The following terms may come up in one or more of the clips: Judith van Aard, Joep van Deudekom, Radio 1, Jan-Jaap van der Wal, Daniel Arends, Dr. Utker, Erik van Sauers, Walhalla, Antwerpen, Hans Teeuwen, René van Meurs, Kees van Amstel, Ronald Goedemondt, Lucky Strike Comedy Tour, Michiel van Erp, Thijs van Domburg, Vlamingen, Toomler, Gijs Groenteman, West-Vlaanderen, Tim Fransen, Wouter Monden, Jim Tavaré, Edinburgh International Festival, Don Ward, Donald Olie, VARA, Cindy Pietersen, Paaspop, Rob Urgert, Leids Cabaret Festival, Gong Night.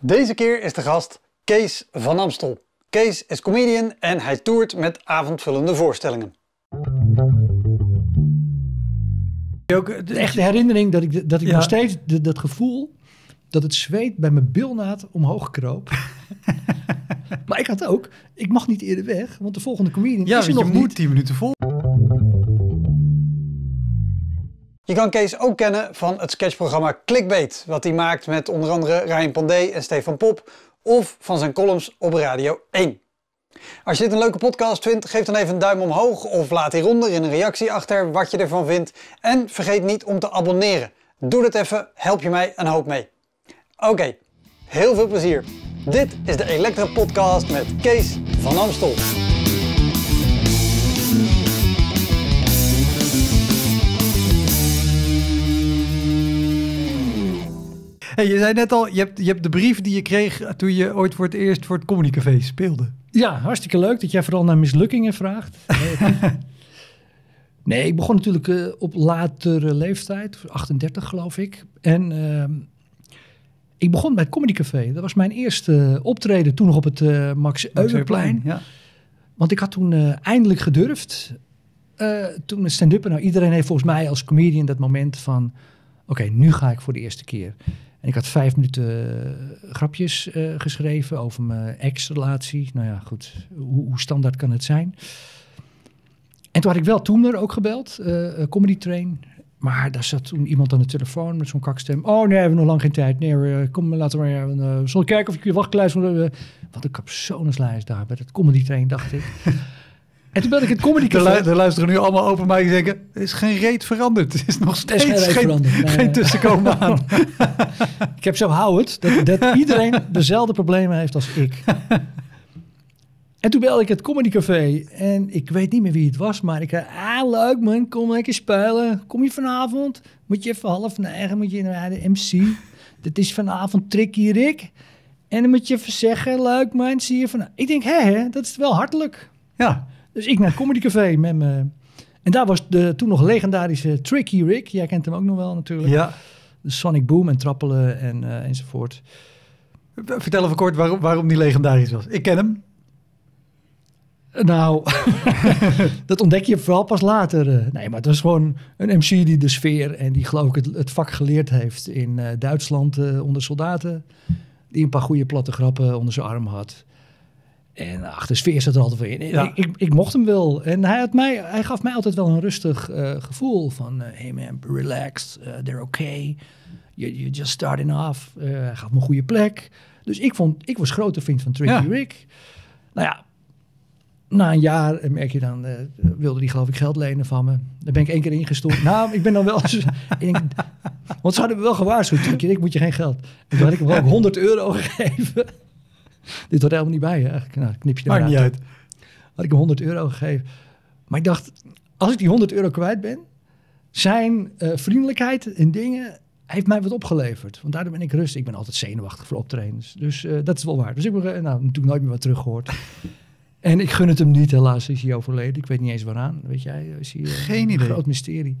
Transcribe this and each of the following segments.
Deze keer is de gast Kees van Amstel. Kees is comedian en hij toert met avondvullende voorstellingen. Ook echt de herinnering dat ik nog steeds dat gevoel dat het zweet bij mijn bilnaad omhoog kroop. Maar ik had ook, ik mag niet eerder weg, want de volgende comedian is er nog niet. Ja, je moet 10 minuten vol. Je kan Kees ook kennen van het sketchprogramma Clickbait, wat hij maakt met onder andere Ryan Pandey en Stefan Pop, of van zijn columns op Radio 1. Als je dit een leuke podcast vindt, geef dan even een duim omhoog of laat hieronder in een reactie achter wat je ervan vindt. En vergeet niet om te abonneren. Doe dat even, help je mij een hoop mee. Oké, heel veel plezier. Dit is de Elektra podcast met Kees van Amstel. Hey, je zei net al, je hebt de brief die je kreeg toen je ooit voor het eerst voor het Comedy Café speelde. Ja, hartstikke leuk dat jij vooral naar mislukkingen vraagt. Nee, ik begon natuurlijk op latere leeftijd, 38 geloof ik. En ik begon bij het Comedy Café. Dat was mijn eerste optreden, toen nog op het Max Euwerplein. Ja. Want ik had toen eindelijk gedurfd. Toen het stand-uppen, nou iedereen heeft volgens mij als comedian dat moment van... Oké, nu ga ik voor de eerste keer. En ik had 5 minuten grapjes geschreven over mijn ex-relatie. Nou ja, goed, hoe standaard kan het zijn? En toen had ik wel Toomler ook gebeld, Comedy Train. Maar daar zat toen iemand aan de telefoon met zo'n kakstem. Oh nee, we hebben nog lang geen tijd. Nee, kom, laten we maar... Zal ik kijken of ik je wachtlijst... Wat een capsoneslijst daar bij dat Comedy Train, dacht ik. En toen belde ik het Comedy Café. Er luisteren nu allemaal open mij en denken... Er is geen reet veranderd. Er is nog steeds geen tussenkomen aan. Ik heb zo hou het. Dat iedereen dezelfde problemen heeft als ik. En toen belde ik het Comedy Café. En ik weet niet meer wie het was. Maar ik zei... Ah, leuk man. Kom lekker spelen. Kom je vanavond? Moet je even 8:30. Moet je naar de MC. Dat is vanavond Tricky Rick. En dan moet je even zeggen... Leuk man. Zie je vanavond. Ik denk... Hé, dat is wel hartelijk. Ja. Dus ik naar het Comedy Café met me. En daar was de toen nog legendarische Tricky Rick. Jij kent hem ook nog wel natuurlijk. Ja. De Sonic Boom en trappelen en, enzovoort. Vertel even kort waarom die legendarisch was. Ik ken hem. Nou, dat ontdek je vooral pas later. Nee, maar het was gewoon een MC die de sfeer... en die geloof ik het vak geleerd heeft in Duitsland onder soldaten. Die een paar goede platte grappen onder zijn arm had... En achter de sfeer zat er altijd weer in. Ja. Ik mocht hem wel. En hij gaf mij altijd wel een rustig gevoel. Van, hey man, relax. They're okay. You're just starting off. Hij gaf me een goede plek. Dus ik was grote vriend van Tricky Rick. Nou ja, na een jaar merk je dan... wilde die geloof ik geld lenen van me. Daar ben ik 1 keer ingestort. Nou, ik ben dan wel... want ze hadden me wel gewaarschuwd. Tricky Rick, moet je geen geld. En toen had ik hem ook €100 gegeven... Dit hoort helemaal niet bij, eigenlijk. Nou, knip je eruit. Maakt niet uit. Had ik hem €100 gegeven. Maar ik dacht, als ik die €100 kwijt ben... zijn vriendelijkheid en dingen heeft mij wat opgeleverd. Want daardoor ben ik rustig. Ik ben altijd zenuwachtig voor optredens. Dus dat is wel waar. Dus ik heb natuurlijk nooit meer wat teruggehoord. En ik gun het hem niet, helaas is hij overleden. Ik weet niet eens waaraan. Weet jij, is hij, geen idee. Een groot mysterie.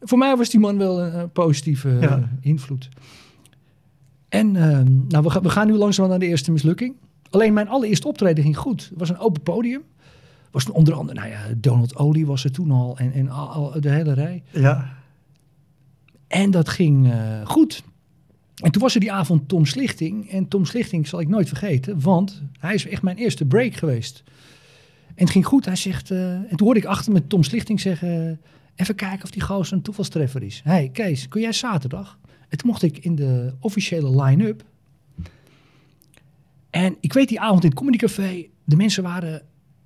Voor mij was die man wel een positieve invloed. En nou, we gaan nu langzaam naar de eerste mislukking. Alleen mijn allereerste optreden ging goed. Het was een open podium. Was onder andere, nou ja, Donald Olie was er toen al en al de hele rij. Ja. En dat ging goed. En toen was er die avond Tom Slichting. En Tom Slichting zal ik nooit vergeten, want hij is echt mijn eerste break geweest. En het ging goed. Hij zegt, en toen hoorde ik achter me Tom Slichting zeggen... even kijken of die gozer een toevalstreffer is. Hé, hey, Kees, kun jij zaterdag? En toen mocht ik in de officiële line-up... En ik weet die avond in het Comedy Café, de mensen waren,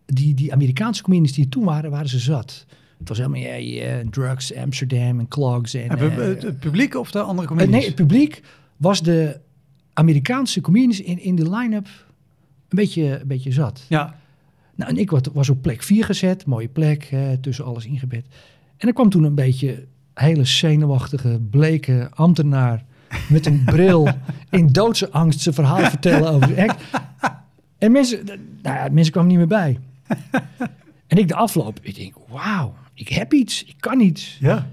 die Amerikaanse comedians die er toen waren ze zat. Het was helemaal drugs, Amsterdam en clogs. Het publiek of de andere comedians? Nee, het publiek was de Amerikaanse comedians in de line-up een beetje zat. Ja. Nou, en ik was op plek 4 gezet, mooie plek, tussen alles ingebed. En er kwam toen een beetje hele zenuwachtige, bleke ambtenaar... met een bril in doodse angst zijn verhaal vertellen over de act. En mensen kwamen niet meer bij. En ik de afloop, ik denk, wauw, ik heb iets, ik kan iets. Ja. En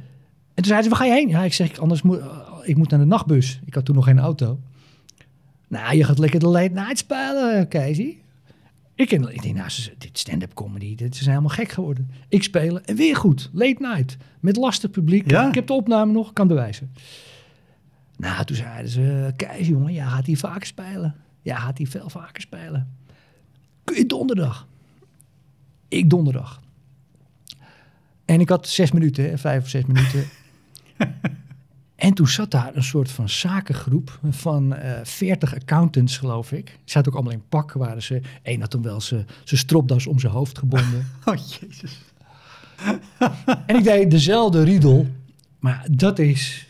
toen zeiden ze, waar ga je heen? Ja, ik zeg, anders moet ik moet naar de nachtbus. Ik had toen nog geen auto. Nou, je gaat lekker de late night spelen, Keesie. Ik denk, nou, dit stand-up comedy, dit is helemaal gek geworden. Ik spelen en weer goed, late night, met lastig publiek. Ja. Ik heb de opname nog, kan bewijzen. Nou, toen zeiden ze, Kees, jongen, jij gaat hier vaker spelen. Jij gaat hier veel vaker spelen. Kun je donderdag? Ik donderdag. En ik had 6 minuten, hè, 5 of 6 minuten. En toen zat daar een soort van zakengroep van 40 accountants, geloof ik. Ze zaten ook allemaal in pak, waren ze. Eén had toen wel zijn stropdas om zijn hoofd gebonden. Oh, jezus. En ik deed dezelfde riedel. Maar dat is...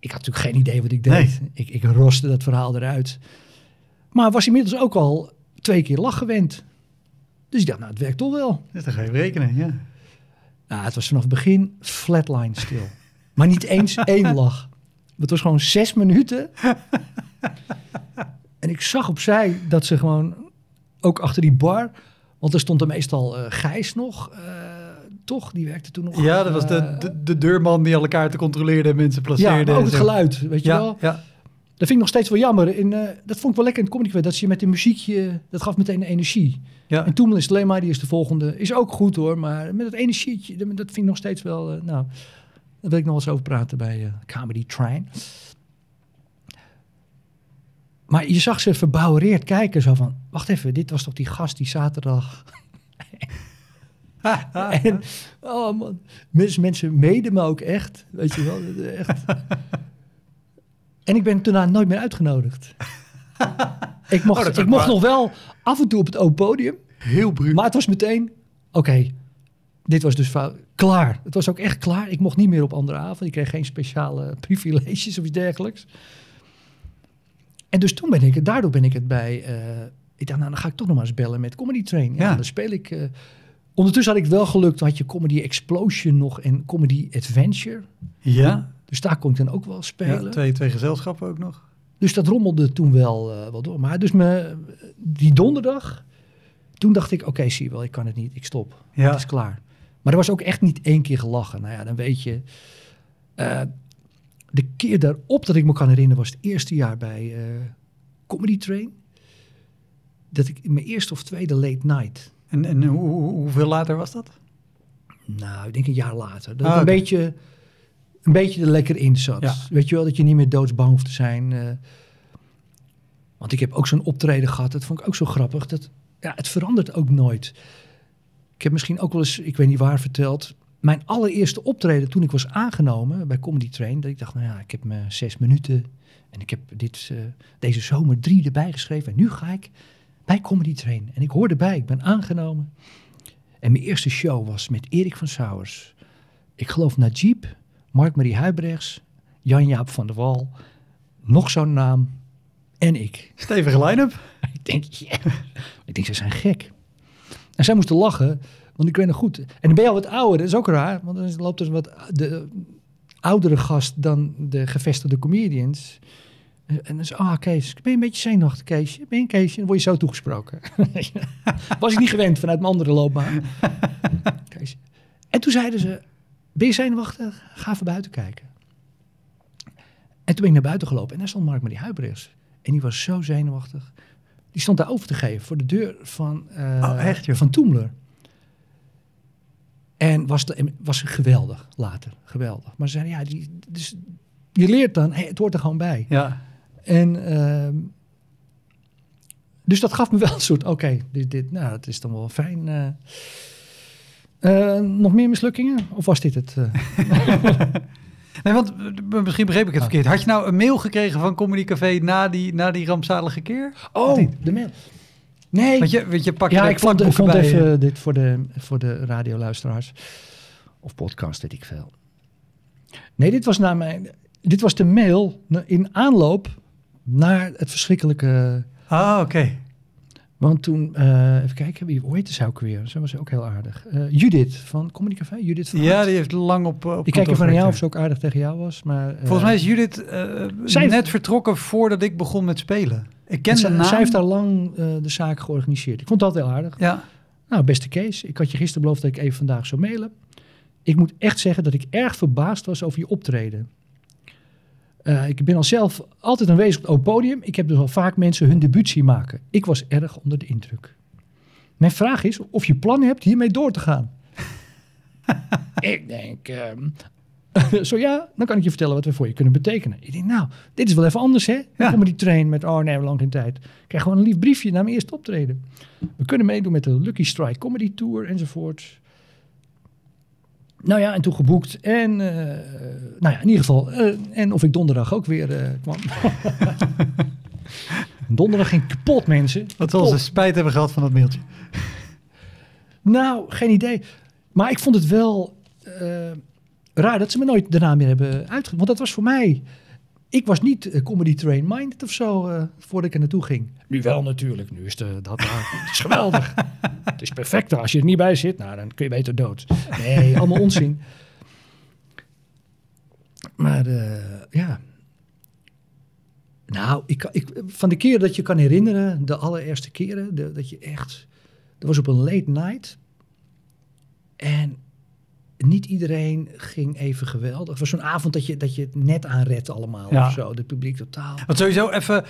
Ik had natuurlijk geen idee wat ik deed. Nee. Ik roste dat verhaal eruit. Maar was inmiddels ook al 2 keer lach gewend. Dus ik dacht, nou, het werkt toch wel. Dus dan ga je rekenen, ja. Nou, het was vanaf het begin flatline stil. Maar niet eens 1 lach. Het was gewoon 6 minuten. En ik zag opzij dat ze gewoon... Ook achter die bar... Want er stond er meestal Gijs nog... Toch, die werkte toen nog. Ja, dat was de deurman die alle kaarten controleerde en mensen placeerde. Ja, ook het geluid, weet je wel. Ja. Dat vind ik nog steeds wel jammer. Dat vond ik wel lekker in het Comedy Café, dat ze met een muziekje, dat gaf meteen energie. Ja. En toen is het alleen maar, die is de volgende. Is ook goed hoor, maar met dat energietje, dat vind ik nog steeds wel, nou, daar wil ik nog eens over praten bij Comedy Train. Maar je zag ze verbouwereerd kijken, zo van, wacht even, dit was toch die gast die zaterdag... En, oh man, mensen meden me ook echt, weet je wel, echt. En ik ben daarna nooit meer uitgenodigd. Ik mocht nog wel af en toe op het open podium. Heel bruut. Maar het was meteen, oké, dit was dus fout. Klaar. Het was ook echt klaar. Ik mocht niet meer op andere avond. Ik kreeg geen speciale privileges of iets dergelijks. En dus toen ben ik het, daardoor ben ik het bij, ik dacht, nou dan ga ik toch nog maar eens bellen met Comedy Train. Ja, ja. Dan speel ik... Ondertussen had ik wel geluk, toen had je Comedy Explosion nog en Comedy Adventure. Ja. Dus daar kon ik dan ook wel spelen. Ja, twee gezelschappen ook nog. Dus dat rommelde toen wel door. Maar dus die donderdag, toen dacht ik, oké, zie je wel, ik kan het niet, ik stop. Ja. Het is klaar. Maar er was ook echt niet 1 keer gelachen. Nou ja, dan weet je, de keer daarop dat ik me kan herinneren was het eerste jaar bij Comedy Train. Dat ik in mijn eerste of tweede late night... En hoeveel later was dat? Nou, ik denk 1 jaar later. Dat een beetje er lekker in zat. Ja. Weet je wel, dat je niet meer doodsbang hoeft te zijn. Want ik heb ook zo'n optreden gehad. Dat vond ik ook zo grappig. Dat, ja, het verandert ook nooit. Ik heb misschien ook wel eens, ik weet niet waar, verteld. Mijn allereerste optreden toen ik was aangenomen bij Comedy Train. Dat ik dacht, nou ja, ik heb me 6 minuten. En ik heb deze zomer 3 erbij geschreven. En nu ga ik... bij Comedy Train. En ik hoorde bij. Ik ben aangenomen. En mijn eerste show was met Erik van Sauers. Ik geloof Najib, Marc-Marie Huijbregts, Jan-Jaap van der Wal, nog zo'n naam, en ik. Stevige line-up. Ik denk, ze zijn gek. En zij moesten lachen, want ik weet nog goed. En dan ben je al wat ouder, dat is ook raar, want dan loopt er wat de oudere gast dan de gevestigde comedians... En dan is, Kees, ben je een beetje zenuwachtig, Keesje? Ben je een Keesje? Dan word je zo toegesproken. Was ik niet gewend vanuit mijn andere loopbaan. Keesje. En toen zeiden ze, ben je zenuwachtig? Ga even buiten kijken. En toen ben ik naar buiten gelopen. En daar stond Marc-Marie Huijbregts. En die was zo zenuwachtig. Die stond daar over te geven voor de deur van Toomler. En was geweldig later. Geweldig. Maar ze zeiden, ja, je leert dan, het hoort er gewoon bij. Ja. En dus dat gaf me wel een soort, dit, nou, dat is dan wel fijn. Nog meer mislukkingen? Of was dit het? Nee, want misschien begreep ik het verkeerd. Had je nou een mail gekregen van Comedy Café na die rampzalige keer? Oh, de mail. Nee. Want je pakte ik vond even dit voor de radioluisteraars. Of podcast, weet ik veel. Nee, dit was de mail in aanloop naar het verschrikkelijke... Ah, oké. Want toen, even kijken, hoe heette zij ook weer? Zij was ook heel aardig. Judith van Comedy Café, Judith van Aard. Ja, die heeft lang op ik kijk even naar jou of ze ook aardig tegen jou was, maar... Volgens mij is Judith net vertrokken voordat ik begon met spelen. Ik ken de naam. Zij heeft daar lang de zaak georganiseerd. Ik vond dat heel aardig. Ja. Nou, beste Kees, ik had je gisteren beloofd dat ik even vandaag zou mailen. Ik moet echt zeggen dat ik erg verbaasd was over je optreden. Ik ben al zelf altijd aanwezig op het open podium. Ik heb dus al vaak mensen hun debuut zien maken. Ik was erg onder de indruk. Mijn vraag is of je plannen hebt hiermee door te gaan. Ik denk, zo ja, dan kan ik je vertellen wat we voor je kunnen betekenen. Ik denk, nou, dit is wel even anders, hè? Dan kom je die train met, oh nee, lang geen tijd. Ik krijg gewoon een lief briefje na mijn eerste optreden. We kunnen meedoen met de Lucky Strike Comedy Tour enzovoort. Nou ja, en toen geboekt. En nou ja, in ieder geval. En of ik donderdag ook weer kwam. Donderdag ging kapot, mensen. Wat zal ze spijt hebben gehad van dat mailtje? Nou, geen idee. Maar ik vond het wel raar dat ze me nooit daarna meer hebben uitgegeven. Want dat was voor mij... Ik was niet Comedy Train minded of zo voordat ik er naartoe ging. Nu wel natuurlijk. Nu is dat het is geweldig. Het is perfect. Als je er niet bij zit, nou, dan kun je beter dood. Nee, allemaal onzin. Maar ja... Nou, van de keer dat je kan herinneren, de allereerste keren, dat je echt... Dat was op een late night. En niet iedereen ging even geweldig. Het was zo'n avond dat je het net aanredt allemaal, ja, of zo. Het publiek totaal. Want sowieso even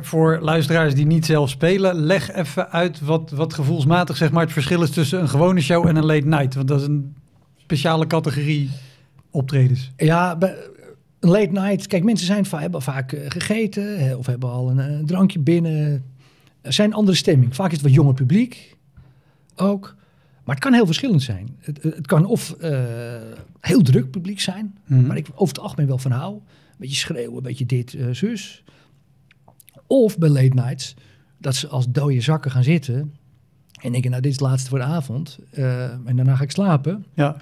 voor luisteraars die niet zelf spelen, leg even uit wat gevoelsmatig, zeg maar, het verschil is tussen een gewone show en een late night. Want dat is een speciale categorie optredens. Ja, late night, kijk, mensen hebben vaak gegeten of hebben al een drankje binnen. Er zijn andere stemming. Vaak is het wat jonger publiek ook. Maar het kan heel verschillend zijn. Het kan of heel druk publiek zijn, waar ik over het algemeen wel van hou. Een beetje schreeuwen, een beetje dit, zus. Of bij late nights, dat ze als dode zakken gaan zitten en denken, nou, dit is het laatste voor de avond. En daarna ga ik slapen. Ja.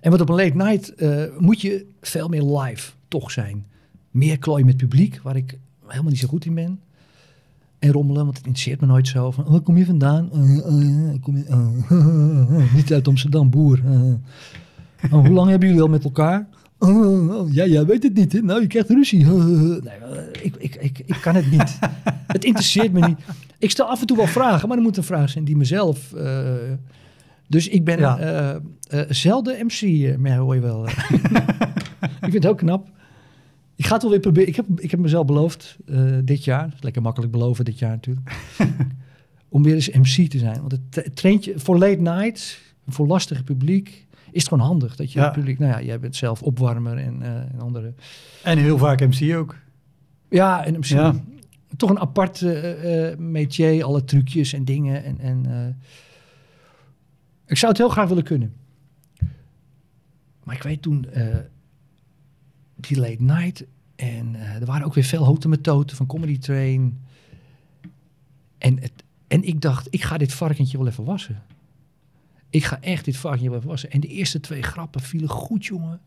En wat op een late night moet je veel meer live toch zijn. Meer klooien met publiek, waar ik helemaal niet zo goed in ben. En rommelen, want het interesseert me nooit zo. Van, kom je vandaan? Kom je, niet uit Amsterdam, boer. Hoe lang hebben jullie al met elkaar? Ja, weet het niet. Hè? Nou, je krijgt ruzie. Nee, ik kan het niet. Het interesseert me niet. Ik stel af en toe wel vragen, maar er moet een vraag zijn die mezelf... Dus ik ben zelden MC, maar hoor je wel. Ik vind het heel knap. Ik ga het wel weer proberen. Ik heb mezelf beloofd dit jaar. Dat is lekker makkelijk beloven dit jaar natuurlijk. Om weer eens MC te zijn. Want het traintje voor late night, voor lastige publiek, is het gewoon handig. Dat je het publiek, nou ja, jij bent zelf opwarmer en anderen. En heel vaak MC ook. Ja, en MC. Ja. Toch een apart métier, alle trucjes en dingen en ik zou het heel graag willen kunnen. Maar ik weet toen die late night. En er waren ook weer veel houten metoten van Comedy Train. En ik dacht, ik ga dit varkentje wel even wassen. Ik ga echt dit varkentje wel even wassen. En de eerste twee grappen vielen goed, jongen.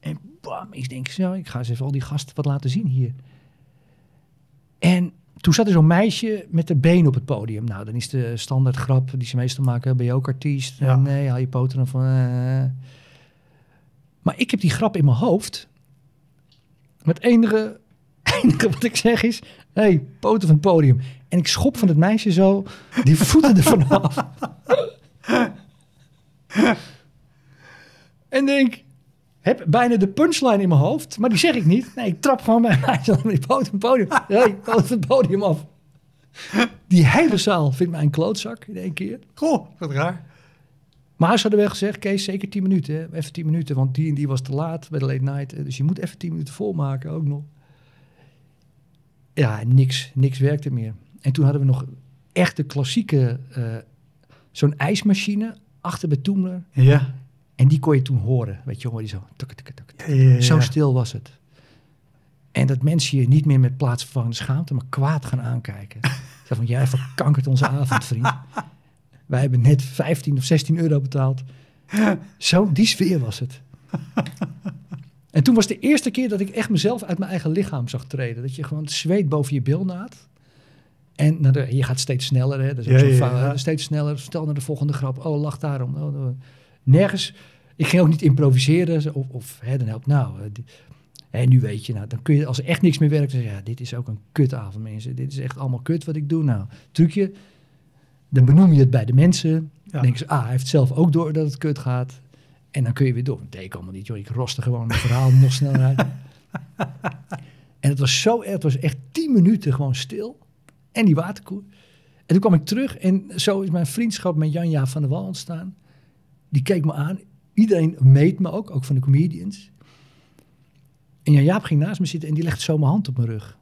En bam, ik denk, zo, ik ga eens even al die gasten wat laten zien hier. En toen zat er zo'n meisje met haar been op het podium. Nou, dan is de standaard grap die ze meestal maken. Ben je ook artiest? Ja. Nee, haal je poten van. Maar ik heb die grap in mijn hoofd. Maar het enige wat ik zeg is... Hey, poten van het podium. En ik schop van het meisje zo die voeten ervan af. En denk... Heb bijna de punchline in mijn hoofd, maar die zeg ik niet. Nee, ik trap gewoon mijn meisje met die poot het podium. Nee, ik poot het podium af. Die hele zaal vindt mij een klootzak in één keer. Goh, wat raar. Maar ze hadden wel gezegd, Kees, zeker 10 minuten. Hè? Even 10 minuten, want die en die was te laat bij de late night. Dus je moet even 10 minuten volmaken ook nog. Ja, niks werkte meer. En toen hadden we nog echt de klassieke, zo'n ijsmachine achter bij Toomler. Ja. En die kon je toen horen, weet je, hoor die zo. Tuk, tuk, tuk, tuk. Ja. Zo stil was het. En dat mensen je niet meer met plaatsvervangende schaamte, maar kwaad gaan aankijken. Zo van, jij verkankert onze avond, vriend. Wij hebben net 15 of 16 euro betaald. Zo, die sfeer was het. En toen was de eerste keer dat ik echt mezelf uit mijn eigen lichaam zag treden. Dat je gewoon het zweet boven je bilnaad. En naar je gaat steeds sneller, hè. Dat is ook steeds sneller. Stel naar de volgende grap. Oh, lach daarom. Oh, nergens. Ik ging ook niet improviseren. Of hè, dan helpt nou. En nu weet je, nou, dan kun je, als er echt niks meer werkt, dan zeg je, ja, dit is ook een kutavond, mensen. Dit is echt allemaal kut wat ik doe. Nou, trucje. Dan benoem je het bij de mensen. Ja. Dan denken ze, ah, hij heeft zelf ook door dat het kut gaat. En dan kun je weer door. Dat deed ik allemaal niet, joh. Ik roste gewoon mijn verhaal nog sneller uit. En het was zo erg, het was echt 10 minuten gewoon stil. En die waterkoer. En toen kwam ik terug en zo is mijn vriendschap met Jan-Jaap van der Wal ontstaan. Die keek me aan. Iedereen meet me ook van de comedians. En Jan-Jaap ging naast me zitten en die legde zo mijn hand op mijn rug.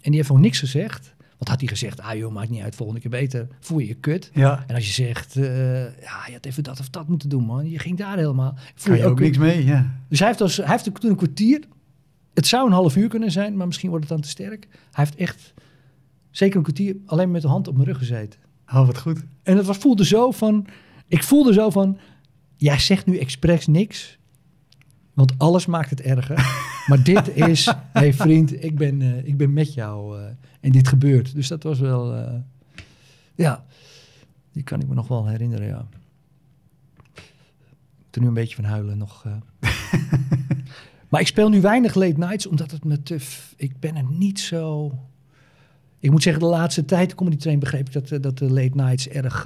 En die heeft nog niks gezegd. Want had hij gezegd, ah joh, maakt niet uit, volgende keer beter. Voel je je kut. Ja. En als je zegt, ja, je had even dat of dat moeten doen, man. Je ging daar helemaal. Voel je ook niks mee, ja. Dus hij heeft toen een kwartier. Het zou een half uur kunnen zijn, maar misschien wordt het dan te sterk. Hij heeft echt zeker een kwartier alleen met de hand op mijn rug gezeten. Oh, wat goed. En het voelde zo van... Ik voelde zo van... Jij zegt nu expres niks. Want alles maakt het erger. Maar dit is... hey vriend, ik ben met jou. En dit gebeurt. Dus dat was wel... ja, die kan ik me nog wel herinneren, ja. Ik moet er nu een beetje van huilen nog. Maar ik speel nu weinig late nights, omdat het me te... Ik ben er niet zo... Ik moet zeggen, de laatste tijd, de Comedy Train, begreep ik dat de late nights erg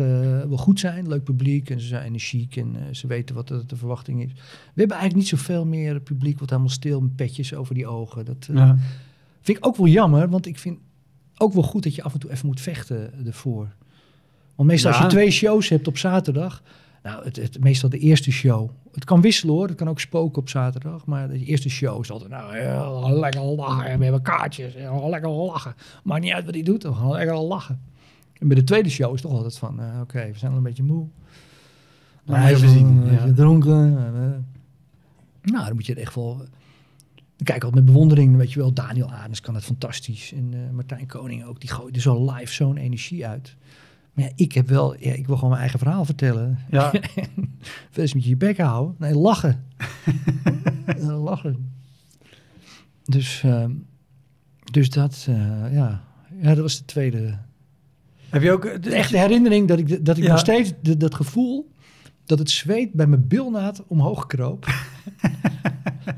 wel goed zijn. Leuk publiek en ze zijn chic en ze weten wat de verwachting is. We hebben eigenlijk niet zoveel meer publiek wat helemaal stil met petjes over die ogen. Dat vind ik ook wel jammer, want ik vind ook wel goed dat je af en toe even moet vechten ervoor. Want meestal als je 2 shows hebt op zaterdag... Nou, meestal de eerste show. Het kan wisselen hoor, het kan ook spoken op zaterdag. Maar de eerste show is altijd, nou, heel lekker lachen. We hebben kaartjes, heel lekker lachen. Maakt niet uit wat hij doet, heel lekker lachen. En bij de tweede show is toch altijd van, oké, we zijn al een beetje moe. Maar hij is dronken. Nou, dan moet je er echt wel... Dan kijk ik altijd met bewondering, weet je wel. Daniel Arends kan het fantastisch. En Martijn Koning ook, die gooit er zo live zo'n energie uit. Maar ja, ik wil gewoon mijn eigen verhaal vertellen. Ja. Verder moet je je bek houden. Nee, lachen. Lachen. Dus dat, ja. Ja, dat was de tweede. Heb je ook de echte herinnering dat ik nog steeds dat gevoel dat het zweet bij mijn bilnaad omhoog kroop.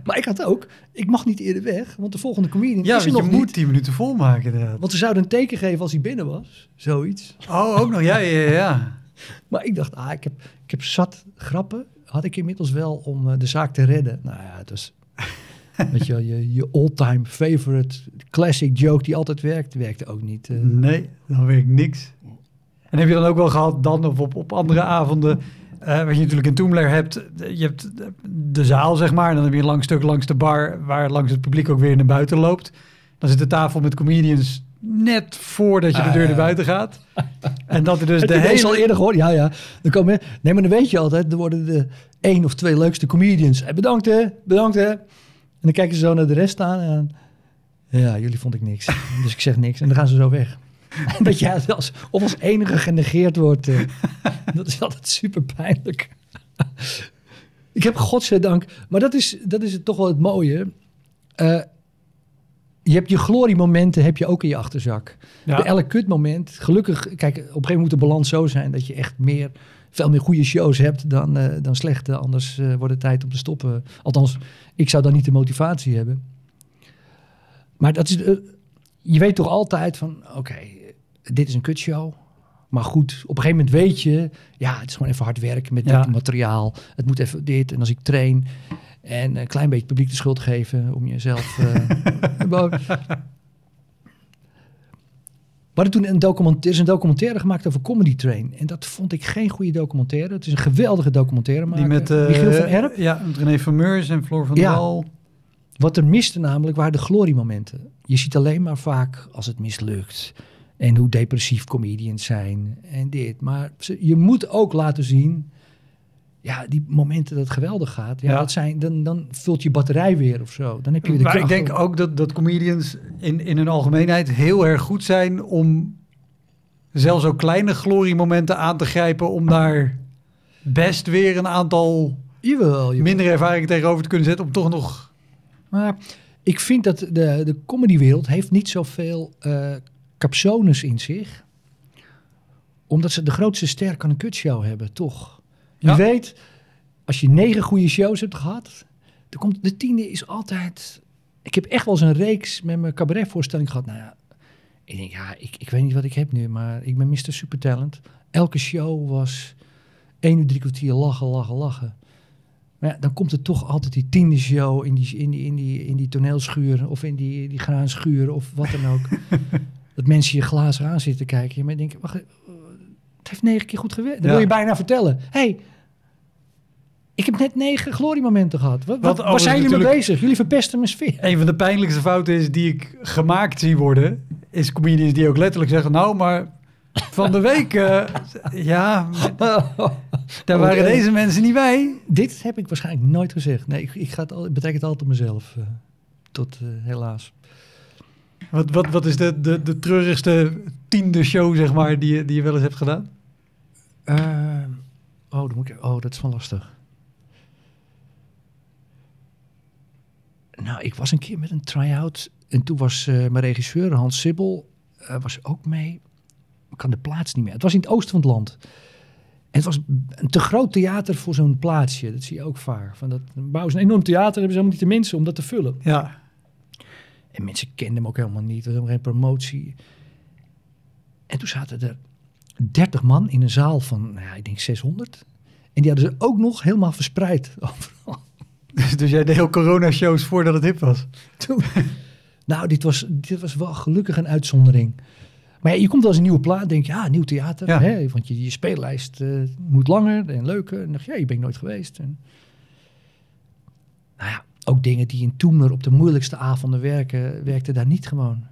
Maar ik had ook, ik mag niet eerder weg, want de volgende comedian is er nog niet. Ja, je moet 10 minuten volmaken inderdaad. Want ze zouden een teken geven als hij binnen was, zoiets. Oh, ook nog, ja. Maar ik dacht, ik heb zat grappen, had ik inmiddels wel om de zaak te redden. Nou ja, het was, weet je wel, je all-time favorite classic joke die altijd werkte ook niet. Nee, dan werkt niks. En heb je dan ook wel gehad dan of op andere avonden... wat je natuurlijk in Toomler hebt, je hebt de zaal, zeg maar. En dan heb je een lang stuk langs de bar, waar langs het publiek ook weer naar buiten loopt. Dan zit de tafel met comedians net voordat je de deur naar buiten gaat. En dat er dus de hele... al eerder gehoord? Ja. Dan komen... Nee, maar dan weet je altijd, er worden de 1 of 2 leukste comedians. Hey, bedankt hè. En dan kijken ze zo naar de rest aan. En... Ja, jullie vond ik niks. Dus ik zeg niks. En dan gaan ze zo weg. Dat jij als enige genegeerd wordt. Dat is altijd super pijnlijk. Ik heb godzijdank... Maar dat is toch wel het mooie. Je hebt je gloriemomenten heb je ook in je achterzak. Ja. Bij elk kutmoment. Gelukkig, kijk, op een gegeven moment moet de balans zo zijn... dat je echt veel meer goede shows hebt dan slechte. Anders wordt het tijd om te stoppen. Althans, ik zou dan niet de motivatie hebben. Maar dat is... je weet toch altijd van, oké, dit is een kutshow. Maar goed, op een gegeven moment weet je... Ja, het is gewoon even hard werken met dit materiaal. Het moet even dit. En als ik train... En een klein beetje publiek de schuld geven... om jezelf... Maar toen is een documentaire gemaakt over Comedy Train. En dat vond ik geen goede documentaire. Het is een geweldige documentairemaker. Die met Michiel van Erp. Ja, met René van Meurs en Floor van Dal. Wat er miste namelijk waren de gloriemomenten. Je ziet alleen maar vaak als het mislukt... en hoe depressief comedians zijn en dit. Maar je moet ook laten zien... ja, die momenten dat het geweldig gaat... Ja, ja. Dat zijn, dan vult je batterij weer of zo. Dan heb je weer de kracht. Maar ik denk ook dat comedians in hun algemeenheid... heel erg goed zijn om zelfs ook kleine gloriemomenten aan te grijpen... om daar best weer een aantal minder ervaring tegenover te kunnen zetten... om toch nog... Maar ik vind dat de comedywereld heeft niet zoveel capsones in zich. Omdat ze de grootste ster kan een kutshow hebben, toch? Ja. Je weet, als je 9 goede shows hebt gehad, dan komt de 10e is altijd... Ik heb echt wel eens een reeks met mijn cabaretvoorstelling gehad. Nou ja, ik denk, ik weet niet wat ik heb nu, maar ik ben Mr. Supertalent. Elke show was 1 uur 3 kwartier lachen. Maar ja, dan komt er toch altijd die tiende show in die toneelschuur of in die graanschuur of wat dan ook. Dat mensen je glazen aan zitten kijken. Je denkt, wacht, het heeft 9 keer goed gewerkt. Dan wil je bijna vertellen. Hey, ik heb net 9 gloriemomenten gehad. Waar zijn jullie mee bezig? Jullie verpesten mijn sfeer. Een van de pijnlijkste fouten is die ik gemaakt zie worden, is comedians die ook letterlijk zeggen, nou, maar van de week, ja, daar waren deze mensen niet bij. Dit heb ik waarschijnlijk nooit gezegd. Nee, ik betrek het altijd op mezelf. Helaas. Wat is de treurigste 10e show, zeg maar, die je wel eens hebt gedaan? Dat is wel lastig. Nou, ik was een keer met een try-out en toen was mijn regisseur, Hans Sibbel, was ook mee. Ik kan de plaats niet meer. Het was in het oosten van het land. En het was een te groot theater voor zo'n plaatsje. Dat zie je ook vaak. Van dat bouwen ze een enorm theater, hebben ze helemaal niet de mensen om dat te vullen. Ja. En mensen kenden hem ook helemaal niet. Er was helemaal geen promotie. En toen zaten er 30 man in een zaal van, nou ja, ik denk 600. En die hadden ze ook nog helemaal verspreid overal. Dus jij deed ook corona-shows voordat het hip was? Toen, nou, dit was wel gelukkig een uitzondering. Maar ja, je komt wel eens een nieuwe plaat, denk je, ja, nieuw theater. Ja. Hè? Want je speellijst moet langer en leuker. En dan dacht je, ja, je bent nooit geweest. En, nou ja, ook dingen die in Toomler op de moeilijkste avonden werkten daar niet gewoon.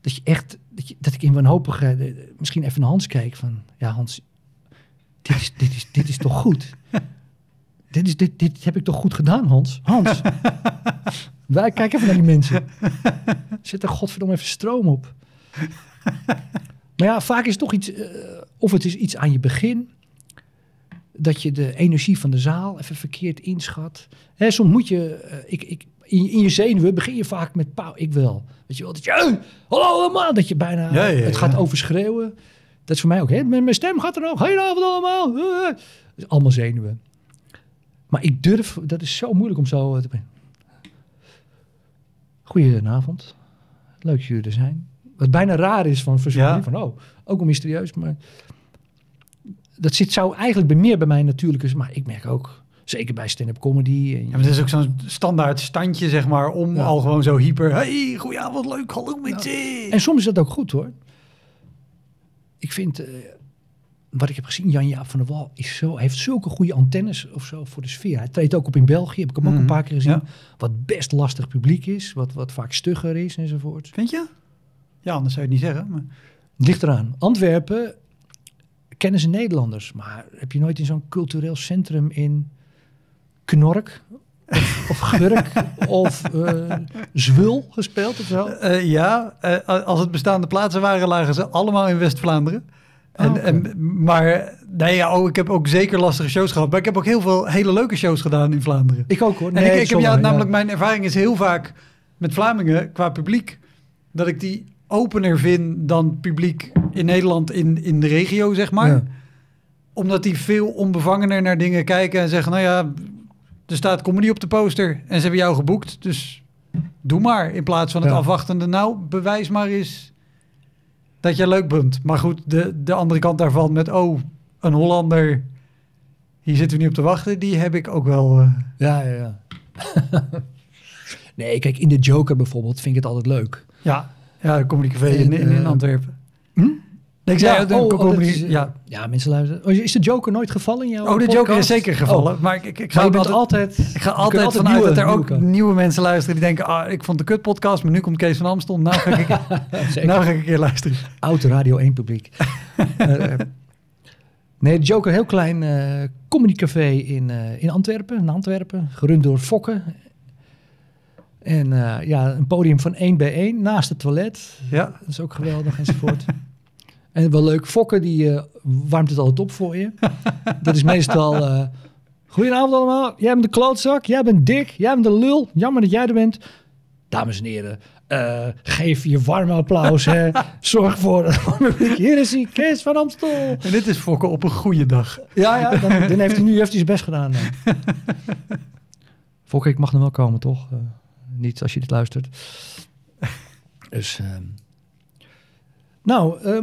Dat je echt, dat ik in wanhopige, misschien even naar Hans kijk van, ja, Hans, dit is toch goed? Dit heb ik toch goed gedaan, Hans? Hans, wij kijken even naar die mensen. Zet er godverdomme even stroom op. Maar ja, vaak is het toch iets, of het is iets aan je begin, dat je de energie van de zaal even verkeerd inschat. Hè, soms moet je, in je zenuwen begin je vaak met pauw, ik wel. Weet je wel, dat je, hallo allemaal, dat je bijna, het gaat overschreeuwen. Dat is voor mij ook, hè, mijn stem gaat er nog, goedenavond allemaal. Dat is allemaal zenuwen. Maar ik durf, dat is zo moeilijk om zo te brengen. Goedenavond, leuk dat jullie er zijn. Wat bijna raar is van verzoeking, van ook al mysterieus, maar dat zou eigenlijk meer bij mij natuurlijk is, maar ik merk ook, zeker bij stand-up comedy. En maar dat is ook zo'n standaard standje, zeg maar, om al gewoon zo hyper, hey, goedenavond, leuk, hallo met je. En soms is dat ook goed, hoor. Ik vind, wat ik heb gezien, Jan-Jaap van der Wal heeft zulke goede antennes of zo voor de sfeer. Hij treedt ook op in België, heb ik hem ook een paar keer gezien, wat best lastig publiek is, wat vaak stugger is enzovoort. Vind je? Ja, anders zou je het niet zeggen. Maar ligt eraan. Antwerpen kennen ze Nederlanders. Maar heb je nooit in zo'n cultureel centrum in Knork of Gurk of Zwul gespeeld of zo? Als het bestaande plaatsen waren, lagen ze allemaal in West-Vlaanderen. Ik heb ook zeker lastige shows gehad. Maar ik heb ook heel veel hele leuke shows gedaan in Vlaanderen. Ik ook, hoor. Nee, en namelijk mijn ervaring is heel vaak met Vlamingen qua publiek, dat ik die opener vind dan publiek in Nederland in de regio, zeg maar. Ja. Omdat die veel onbevangener naar dingen kijken en zeggen, nou ja, er staat comedy op de poster en ze hebben jou geboekt, dus doe maar. In plaats van het afwachtende, nou, bewijs maar eens dat je leuk bent. Maar goed, de andere kant daarvan met, oh, een Hollander, hier zitten we niet op te wachten, die heb ik ook wel. Ja. Nee, kijk, in de Joker bijvoorbeeld vind ik het altijd leuk. Ja, Comedy Café in Antwerpen. Ik zei, mensen luisteren. Is de Joker nooit gevallen in jouw podcast? De Joker is zeker gevallen. Maar ik ga altijd vanuit dat er ook nieuwe mensen luisteren die denken, ah, ik vond de kutpodcast, maar nu komt Kees van Amstel. Nou ga ik een keer luisteren. Oud Radio 1 publiek. Nee, de Joker, heel klein Comedy Café in Antwerpen. Gerund door Fokke. En een podium van 1x1 naast het toilet. Ja. Dat is ook geweldig enzovoort. En wel leuk, Fokke die warmt het altijd op voor je. Dat is meestal, goedenavond allemaal, jij bent de klootzak, jij bent dik, jij bent de lul. Jammer dat jij er bent. Dames en heren, geef je warme applaus. Hè. Zorg voor het. Hier is hij, Kees van Amstel. En dit is Fokke op een goede dag. Ja, dan heeft hij nu zijn best gedaan. Fokke, ik mag nog wel komen, toch? Niet als je dit luistert. Dus,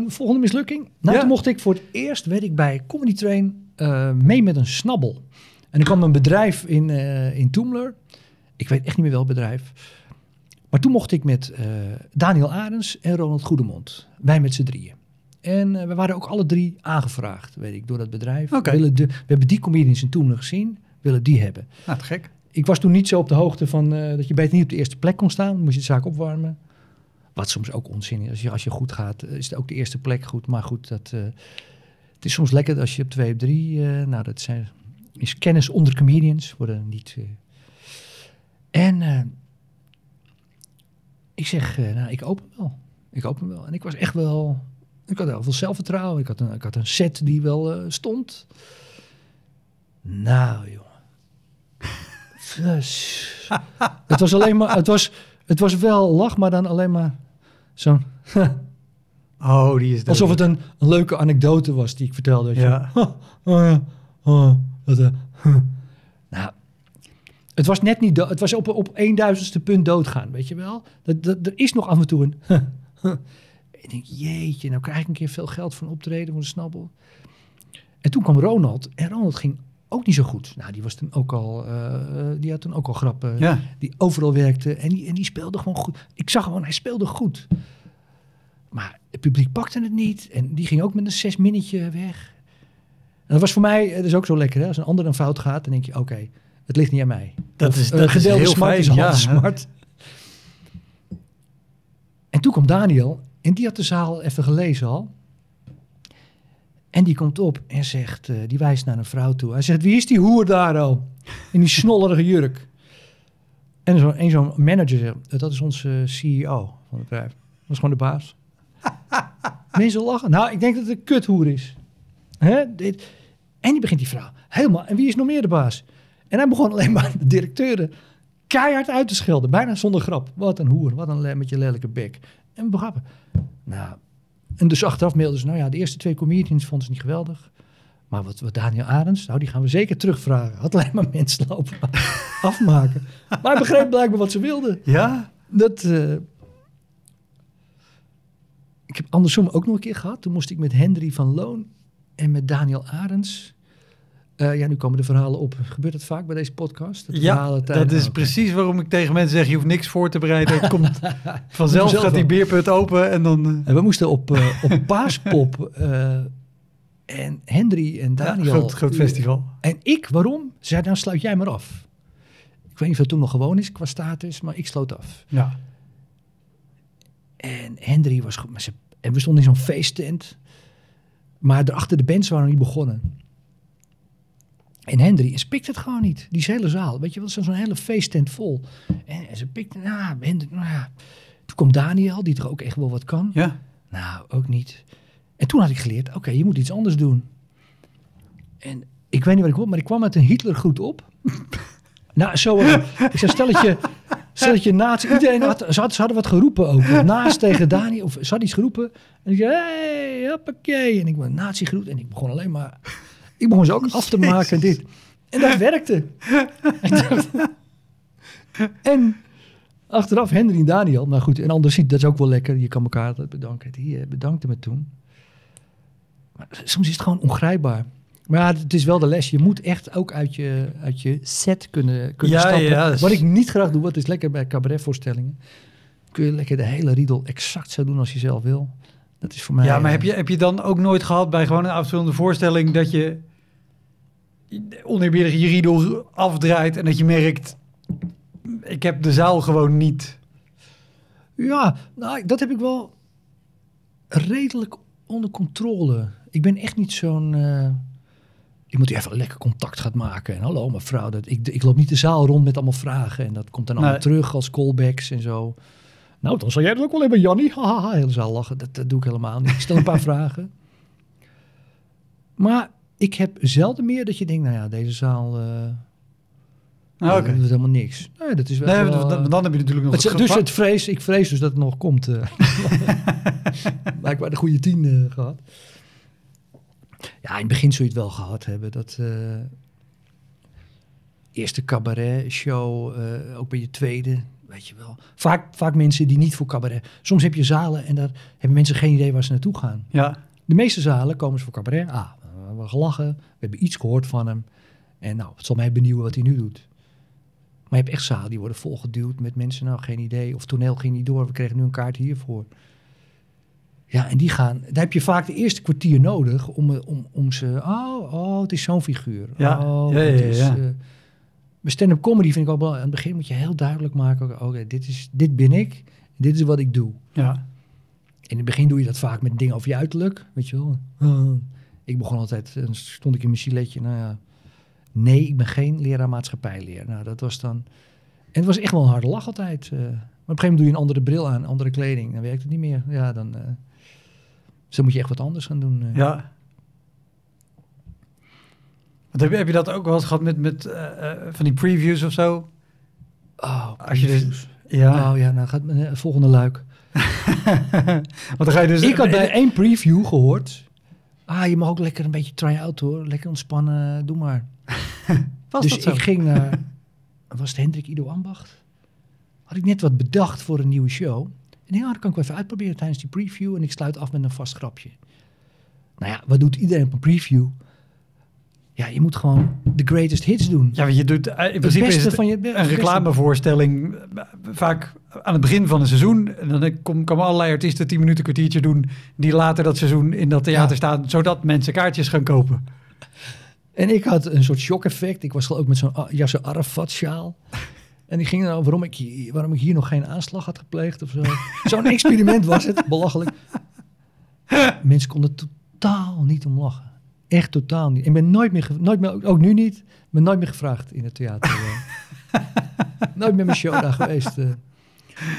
volgende mislukking. Toen mocht ik voor het eerst, weet ik, bij Comedy Train mee met een snabbel. En er kwam een bedrijf in Toomler. Ik weet echt niet meer welk bedrijf. Maar toen mocht ik met Daniel Arends en Ronald Goedemondt. Wij met z'n drieën. En we waren ook alle drie aangevraagd, weet ik, door dat bedrijf. Okay. We hebben die comedians in Toomler gezien, willen die hebben. Nou, te gek. Ik was toen niet zo op de hoogte van dat je beter niet op de eerste plek kon staan. Dan moest je de zaak opwarmen. Wat soms ook onzin is. Als je goed gaat, is het ook de eerste plek goed. Maar goed, het is soms lekker als je op 2 op 3... nou, dat is kennis onder comedians. Worden niet... ik zeg, nou, ik open wel. Ik open wel. En ik was echt wel... Ik had heel veel zelfvertrouwen. Ik had een set die wel stond. Nou, jongen. Dus, het was alleen maar... Het was wel lach, maar dan alleen maar zo'n... oh, die is alsof het een leuke anekdote was die ik vertelde. Ja. Nou, het was net niet... Het was op 1000ste punt doodgaan, weet je wel? Er is nog af en toe een... Ik denk, jeetje, nou krijg ik een keer veel geld voor een optreden, voor een snabbel. En toen kwam Ronald. En Ronald ging ook niet zo goed. Nou, die was toen ook al... die had toen ook al grappen. Ja. Die overal werkte. En die speelde gewoon goed. Ik zag gewoon, hij speelde goed. Maar het publiek pakte het niet. En die ging ook met een 6-minnetje weg. En dat was voor mij... Dat is ook zo lekker, hè? Als een ander een fout gaat, dan denk je... Oké, het ligt niet aan mij. Dat gedeelde is heel smart, fijn, is ja, smart. En toen kwam Daniel... En die had de zaal even gelezen al. En die komt op en zegt... die wijst naar een vrouw toe. Hij zegt, wie is die hoer daar al? In die snollerige jurk. En zo'n manager zegt... Dat is onze CEO van het bedrijf. Dat is gewoon de baas. Mensen lachen. Nou, ik denk dat het een kuthoer is. Hè? En die begint die vrouw. Helemaal. En wie is nog meer de baas? En hij begon alleen maar de directeuren... keihard uit te schelden. Bijna zonder grap. Wat een hoer. Wat een met je lelijke bek. En begrappen. Nou, en dus achteraf mailden ze... Nou ja, de eerste 2 comedians vonden ze niet geweldig. Maar wat Daniel Arends... Nou, die gaan we zeker terugvragen. Had alleen maar mensen lopen afmaken. Maar hij begreep blijkbaar wat ze wilden. Ja? Dat... Ik heb andersom ook nog een keer gehad. Toen moest ik met Henry van Loon... en met Daniel Arends... ja, nu komen de verhalen op. Gebeurt het vaak bij deze podcast? Dat is precies waarom ik tegen mensen zeg... je hoeft niks voor te bereiden. Het komt vanzelf gaat die beerput open en dan... En we moesten op Paaspop... en Henry en Daniel... Ja, groot festival. En ik, waarom? Zei, dan sluit jij maar af. Ik weet niet of dat toen nog gewoon is qua status... maar ik sloot af. Ja. En Henry was goed. En we stonden in zo'n feesttent... maar daarachter de bands waren nog niet begonnen... En Henry, en ze pikt het gewoon niet. Die hele zaal, weet je wel, zo'n hele feesttent vol. En ze pikt, Toen komt Daniel, die toch ook echt wel wat kan. Ja. Nou, ook niet. En toen had ik geleerd, oké, je moet iets anders doen. En ik weet niet wat ik hoor, maar ik kwam met een Hitlergroet op. Nou, zo, ik zei, stel dat je naast, iedereen had, ze hadden wat geroepen ook. Naast tegen Daniel, of ze hadden iets geroepen. En ik zei, hey, hoppakee. En ik ben nazi groet en ik begon alleen maar... Ik begon ze ook af te maken, dit. En dat werkte. En achteraf Henry en Daniel. Nou goed, en anders ziet, dat is ook wel lekker. Je kan elkaar altijd bedanken. Die bedankte me toen. Maar soms is het gewoon ongrijpbaar. Maar ja, het is wel de les. Je moet echt ook uit je set kunnen stappen. Ja, dat is... Wat ik niet graag doe, wat is lekker bij cabaretvoorstellingen. Kun je lekker de hele riedel exact zo doen als je zelf wil. Dat is voor mij... Ja, maar heb je dan ook nooit gehad bij gewoon een afsluitende voorstelling... dat je oneerbiedig je riedel afdraait en dat je merkt... ik heb de zaal gewoon niet. Ja, nou, dat heb ik wel redelijk onder controle. Ik ben echt niet zo'n... ik moet even lekker contact gaan maken. En hallo mevrouw, ik loop niet de zaal rond met allemaal vragen. En dat komt dan allemaal terug als callbacks en zo... Nou, dan zal jij dat ook wel hebben, Jannie. Haha, heel zaal lachen. Dat doe ik helemaal niet. Ik stel een paar vragen. Maar ik heb zelden meer dat je denkt... Nou ja, deze zaal... doet helemaal niks. Nee, dat is wel... Nee, dan heb je natuurlijk nog... Ik vrees dus dat het nog komt. Blijkbaar de goede 10 gehad. Ja, in het begin zul je het wel gehad hebben. Dat... eerste cabaret show, ook bij je tweede... Weet je wel. Vaak mensen die niet voor cabaret... Soms heb je zalen en daar hebben mensen geen idee waar ze naartoe gaan. Ja. De meeste zalen komen ze voor cabaret. Ah, we hebben gelachen. We hebben iets gehoord van hem. En nou, het zal mij benieuwen wat hij nu doet. Maar je hebt echt zalen die worden volgeduwd met mensen, nou geen idee. Of toneel ging niet door, we kregen nu een kaart hiervoor. Ja, en die gaan, daar heb je vaak de eerste kwartier nodig om ze, oh, het is zo'n figuur. Ja, oh, ja, ja, is, ja. Bij stand-up comedy vind ik ook belangrijk. Aan het begin moet je heel duidelijk maken, oké, dit ben ik, dit is wat ik doe. Ja. In het begin doe je dat vaak met dingen over je uiterlijk, weet je wel. Ik begon altijd, dan stond ik in mijn giletje, nou ja. Nee, ik ben geen leraar maatschappijleer. Nou, dat was dan... En het was echt wel een harde lach altijd. Maar op een gegeven moment doe je een andere bril aan, andere kleding. Dan werkt het niet meer. Ja, dan... Dus dan moet je echt wat anders gaan doen. Ja. Heb je dat ook wel eens gehad met van die previews of zo? Oh, als je dus... Ja. Oh ja, nou gaat het volgende luik. Want dan ga je dus... Ik had bij één preview gehoord... Ah, je mag ook lekker een beetje try-out hoor. Lekker ontspannen, doe maar. Was dus dat zo? Ik ging naar... Was het Hendrik Ido Ambacht? Had ik net wat bedacht voor een nieuwe show. En ja, dat kan ik wel even uitproberen tijdens die preview. En ik sluit af met een vast grapje. Nou ja, wat doet iedereen op een preview? Ja, je moet gewoon de greatest hits doen. Ja, want je doet... In principe is het een reclamevoorstelling. Vaak aan het begin van een seizoen. En dan komen allerlei artiesten 10 minuten, kwartiertje doen. Die later dat seizoen in dat theater staan. Zodat mensen kaartjes gaan kopen. En ik had een soort shock-effect. Ik was ook met zo'n Yasser Arafat-sjaal. En die ging nou waarom ik hier nog geen aanslag had gepleegd of zo. Zo'n experiment was het. Belachelijk. Mensen konden totaal niet om lachen. Echt totaal niet. Ik ben nooit meer, ook nu niet, ben nooit meer gevraagd in het theater. Nooit meer mijn show daar geweest.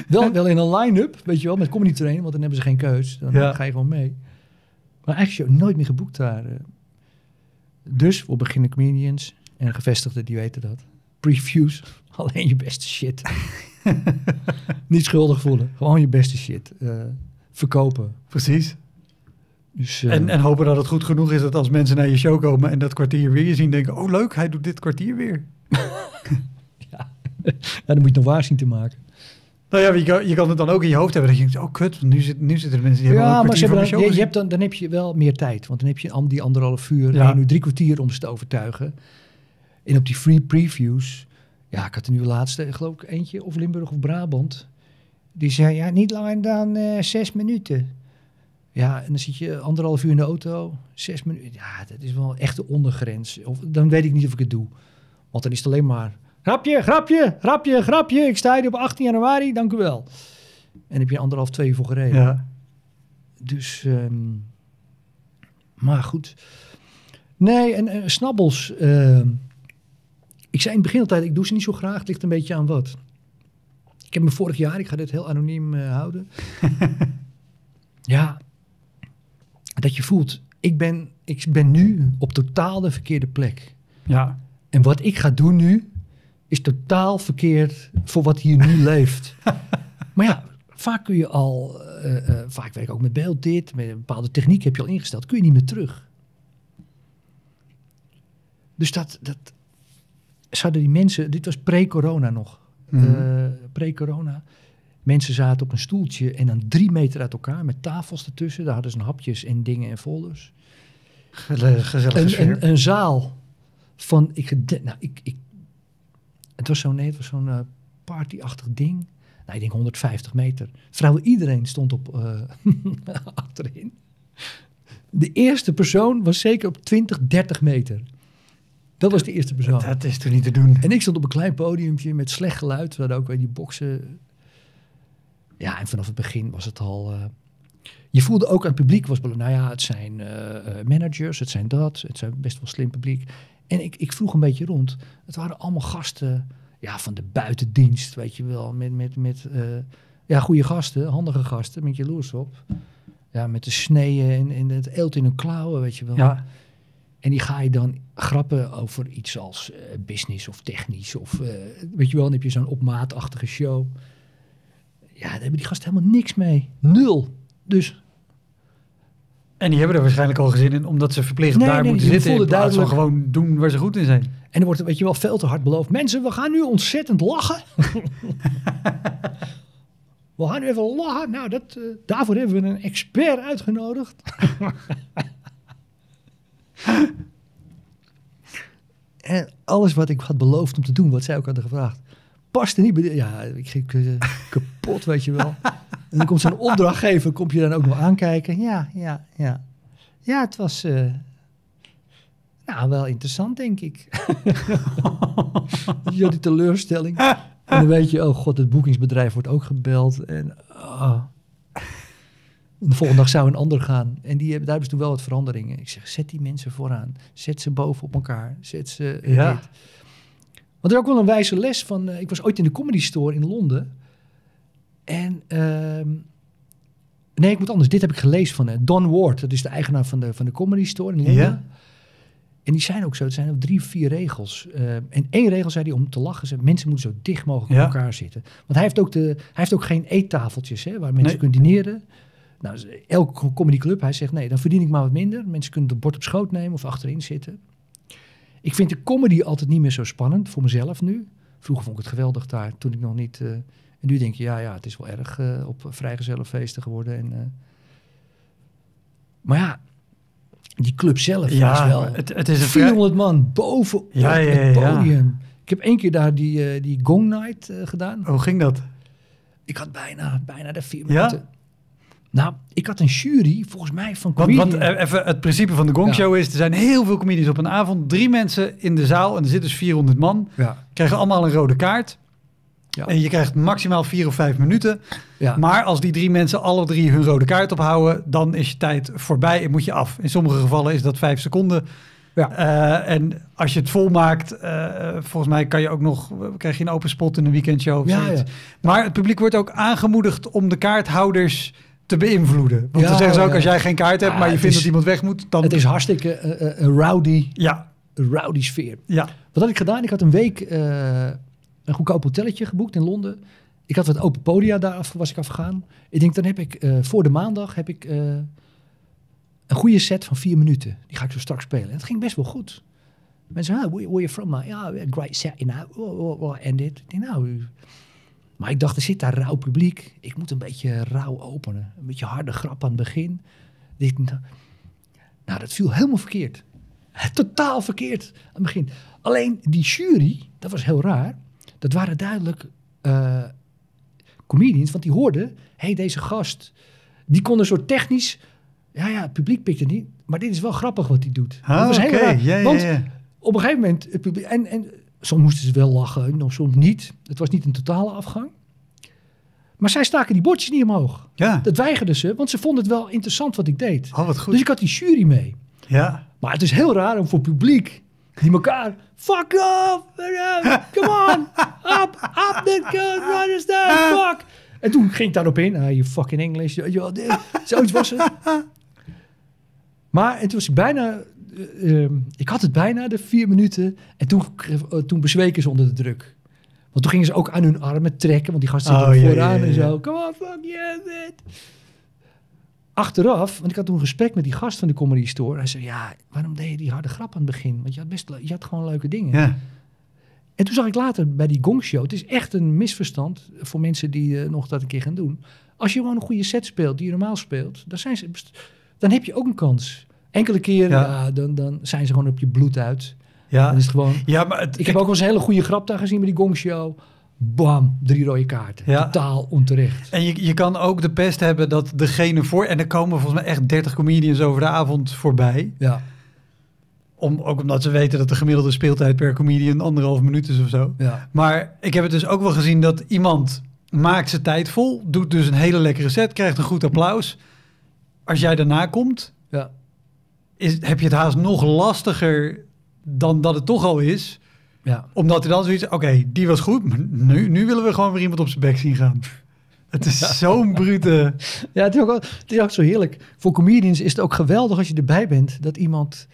Wel in een line-up, weet je wel, met Comedy Train, want dan hebben ze geen keus. Dan ga je gewoon mee. Maar eigenlijk show nooit meer geboekt daar. Dus voor beginnende comedians en gevestigden, die weten dat. Previews, alleen je beste shit. Niet schuldig voelen, gewoon je beste shit. Verkopen. Precies. Dus, en hopen dat het goed genoeg is dat als mensen naar je show komen en dat kwartier weer zien, denken, oh leuk, hij doet dit kwartier weer. Dan moet je nog waar zien te maken. Nou ja, je kan het dan ook in je hoofd hebben. Dat je denkt, oh kut, nu zitten er mensen die hebben een kwartier maar show. Dan heb je wel meer tijd, want dan heb je die 1,5 uur, en nu 3 kwartier om ze te overtuigen. En op die free previews, ja, ik had er nu de laatste, geloof ik, eentje, of Limburg of Brabant. Die zei, ja, niet langer dan 6 minuten. Ja, en dan zit je 1,5 uur in de auto, 6 minuten. Ja, dat is wel echt de ondergrens. Of, dan weet ik niet of ik het doe. Want dan is het alleen maar... Grapje, grapje, grapje, grapje. Ik sta hier op 18 januari, dank u wel. En heb je 1,5, 2 uur voor gereden. Ja. Dus... maar goed. Nee, en snabbels. Ik zei in het begin altijd, ik doe ze niet zo graag. Het ligt een beetje aan wat. Ik heb me vorig jaar, ik ga dit heel anoniem houden. Ja... Dat je voelt, ik ben nu op totaal de verkeerde plek. Ja. En wat ik ga doen nu, is totaal verkeerd voor wat hier nu leeft. Maar ja, vaak kun je al, vaak werk ik ook met beeld dit, met een bepaalde techniek heb je al ingesteld, kun je niet meer terug. Dus dat zouden die mensen, dit was pre-corona nog, pre-corona... Mensen zaten op een stoeltje en dan 3 meter uit elkaar met tafels ertussen. Daar hadden ze hapjes en dingen en folders. Gezellig. Een zaal van... Het was zo'n partyachtig ding. Nou, ik denk 150 meter. Vrouwen, iedereen stond op achterin. De eerste persoon was zeker op 20, 30 meter. Dat was de eerste persoon. Dat is toch niet te doen. En ik stond op een klein podiumpje met slecht geluid. We hadden ook weer die boksen... Ja, en vanaf het begin was het al... je voelde ook aan het publiek was... Nou ja, het zijn managers, het zijn best wel slim publiek. En ik vroeg een beetje rond. Het waren allemaal gasten van de buitendienst, weet je wel. Met goede gasten, handige gasten, met jaloers op. Ja, met de sneeën en het eelt in hun klauwen, weet je wel. Ja. En die ga je dan grappen over iets als business of technisch. Of, weet je wel, dan heb je zo'n opmaatachtige show... Ja, daar hebben die gasten helemaal niks mee. 0. Dus. En die hebben er waarschijnlijk al gezin in, omdat ze verplicht moeten zitten. In plaats van gewoon doen waar ze goed in zijn. En er wordt een beetje wel veel te hard beloofd. Mensen, we gaan nu ontzettend lachen. We gaan nu even lachen. Nou, daarvoor hebben we een expert uitgenodigd. En alles wat ik had beloofd om te doen, wat zij ook hadden gevraagd, paste niet bij... Ja, ik ging kapot, weet je wel. En dan komt zo'n opdrachtgever, kom je dan ook nog aankijken. Ja. Ja, het was... nou, wel interessant, denk ik. Ja, die teleurstelling. En dan weet je, oh god, het boekingsbedrijf wordt ook gebeld. En de volgende dag zou een ander gaan. En die, daar hebben ze toen wel wat veranderingen. Ik zeg, zet die mensen vooraan. Zet ze boven op elkaar. Zet ze... Ja. Want er is ook wel een wijze les van... ik was ooit in de Comedy Store in Londen. En... nee, ik moet anders. Dit heb ik gelezen van Don Ward. Dat is de eigenaar van de Comedy Store in Londen. Ja. En die zijn ook zo, het zijn ook 3 of 4 regels. En 1 regel zei hij om te lachen, zei, mensen moeten zo dicht mogelijk op elkaar zitten. Want hij heeft ook geen eettafeltjes, hè, waar mensen kunnen dineren. Nou, elke comedyclub, hij zegt, nee, dan verdien ik maar wat minder. Mensen kunnen het bord op schoot nemen of achterin zitten. Ik vind de comedy altijd niet meer zo spannend, voor mezelf nu. Vroeger vond ik het geweldig daar, toen ik nog niet... en nu denk je, ja, het is wel erg op vrijgezellenfeesten geworden. En, maar ja... Die club zelf was wel. Het is 400 man bovenop het podium. Ja. Ik heb 1 keer daar die Gong Night gedaan. Hoe ging dat? Ik had bijna de 4 minuten. Nou, ik had een jury, volgens mij, van comedians. Want even, het principe van de Gong Show is... er zijn heel veel comedians op een avond. 3 mensen in de zaal en er zitten dus 400 man. Ja. Krijgen allemaal een rode kaart. Ja. En je krijgt maximaal 4 of 5 minuten. Ja. Maar als die 3 mensen alle 3 hun rode kaart ophouden... dan is je tijd voorbij en moet je af. In sommige gevallen is dat 5 seconden. Ja. En als je het vol maakt... volgens mij kan je ook nog, krijg je een open spot in een weekendshow of zoiets. Ja. Maar het publiek wordt ook aangemoedigd om de kaarthouders te beïnvloeden. Want dan zeggen ze ook, als jij geen kaart hebt... maar je vindt dat iemand weg moet... dan het is hartstikke rowdy. Ja. Een rowdy sfeer. Ja. Wat had ik gedaan? Ik had een week... een goedkoop hotelletje geboekt in Londen. Ik had wat open podia, daar was ik afgegaan. Ik denk, dan heb ik voor de maandag heb ik een goede set van 4 minuten. Die ga ik zo straks spelen. En het ging best wel goed. Mensen zeiden, where you from? Ja, oh, great set, you know. En dit. Maar ik dacht, er zit daar rauw publiek. Ik moet een beetje rauw openen. Een beetje harde grap aan het begin. Nou, dat viel helemaal verkeerd. Totaal verkeerd aan het begin. Alleen die jury, dat was heel raar. Dat waren duidelijk comedians, want die hoorden... hey, deze gast, die kon een soort technisch... ja, het publiek pikte niet, maar dit is wel grappig wat hij doet. Dat was heel raar, want op een gegeven moment... het publiek, en soms moesten ze wel lachen, nog soms niet. Het was niet een totale afgang. Maar zij staken die bordjes niet omhoog. Ja. Dat weigerden ze, want ze vonden het wel interessant wat ik deed. Oh, wat goed. Dus ik had die jury mee. Ja. Maar het is heel raar om voor publiek... die elkaar, fuck off, come on, up that goes, fuck. En toen ging ik daarop in, je fucking Engels, zoiets was het. Maar en toen was ik bijna, ik had het bijna de 4 minuten en toen bezweken ze onder de druk. Want toen gingen ze ook aan hun armen trekken, want die gasten zitten vooraan. En zo, come on, fuck yeah, man. Achteraf, want ik had toen een gesprek met die gast van de Comedy Store. Hij zei, ja, waarom deed je die harde grap aan het begin? Want je had gewoon leuke dingen. Ja. En toen zag ik later bij die Gong Show... het is echt een misverstand voor mensen die nog dat een keer gaan doen. Als je gewoon een goede set speelt, die je normaal speelt... dan heb je ook een kans. Enkele keren, dan zijn ze gewoon op je bloed uit. Ja. Dan is het gewoon... Ja, maar ik heb ook wel eens een hele goede grap daar gezien bij die Gong Show... Bam, 3 rode kaarten. Ja. Totaal onterecht. En je kan ook de pest hebben dat degene voor... en er komen volgens mij echt 30 comedians over de avond voorbij. Ja. Ook omdat ze weten dat de gemiddelde speeltijd per comedian 1,5 minuut is of zo. Ja. Maar ik heb het dus ook wel gezien dat iemand maakt zijn tijd vol... doet dus een hele lekkere set, krijgt een goed applaus. Als jij daarna komt, heb je het haast nog lastiger dan dat het toch al is... Ja. Omdat er dan zoiets... Oké, die was goed, maar nu willen we gewoon weer iemand op zijn bek zien gaan. Het is zo'n brute... Ja, het is ook zo heerlijk. Voor comedians is het ook geweldig als je erbij bent... dat iemand...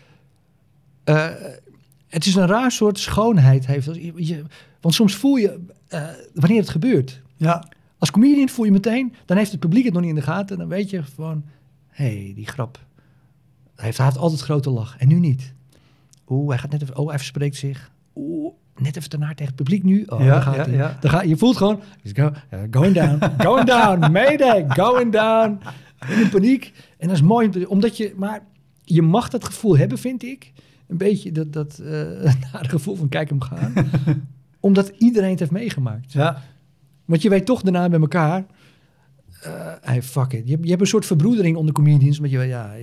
het is een raar soort schoonheid heeft. Want soms voel je... wanneer het gebeurt. Ja. Als comedian voel je meteen... dan heeft het publiek het nog niet in de gaten. Dan weet je gewoon... Hé, die grap. Hij heeft altijd grote lach. En nu niet. Hij gaat net even... hij verspreekt zich... net even daarna tegen het publiek nu. Je voelt gewoon, going down, going down, mayday, going down. In paniek. En dat is mooi, omdat je, maar je mag dat gevoel hebben, vind ik. een beetje dat gevoel van kijk hem gaan. Omdat iedereen het heeft meegemaakt. Ja. Want je weet toch daarna bij elkaar... Hey, fuck it. Je hebt een soort verbroedering onder comedians. Omdat je weet, ja...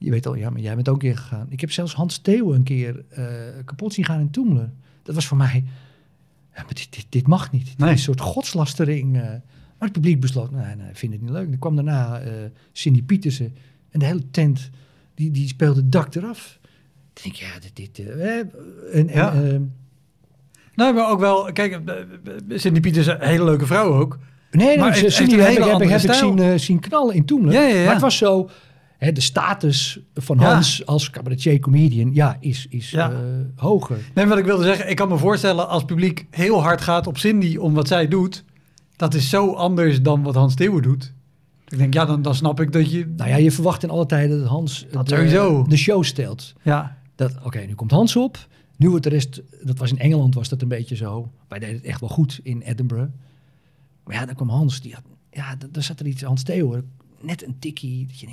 Je weet al, ja, maar jij bent ook een keer gegaan. Ik heb zelfs Hans Teeuwen een keer kapot zien gaan in Toomler. Dat was voor mij... Ja, maar dit mag niet. Dit is een soort godslastering. Maar het publiek besloot, nee, ik vind het niet leuk. Er kwam daarna Cindy Pietersen. En de hele tent, die speelde dak eraf. Dan denk ik, ja, nou, maar ook wel... Kijk, Cindy Pietersen, een hele leuke vrouw ook. Nee, maar Cindy heb ik zien knallen in Toomler. Ja. Maar het was zo... Hè, de status van Hans als cabaretier-comedian hoger. Nee, wat ik wilde zeggen, ik kan me voorstellen... als het publiek heel hard gaat op Cindy om wat zij doet... dat is zo anders dan wat Hans Teeuwen doet. Ik denk, ja, dan snap ik dat je... Nou ja, je verwacht in alle tijden dat Hans de show stelt. Ja. Oké, nu komt Hans op. Nu wordt de rest... Dat was in Engeland, was dat een beetje zo. Wij deden het echt wel goed in Edinburgh. Maar ja, dan kwam Hans. Daar zat er iets, Hans Teeuwen... Net een tikkie, dat je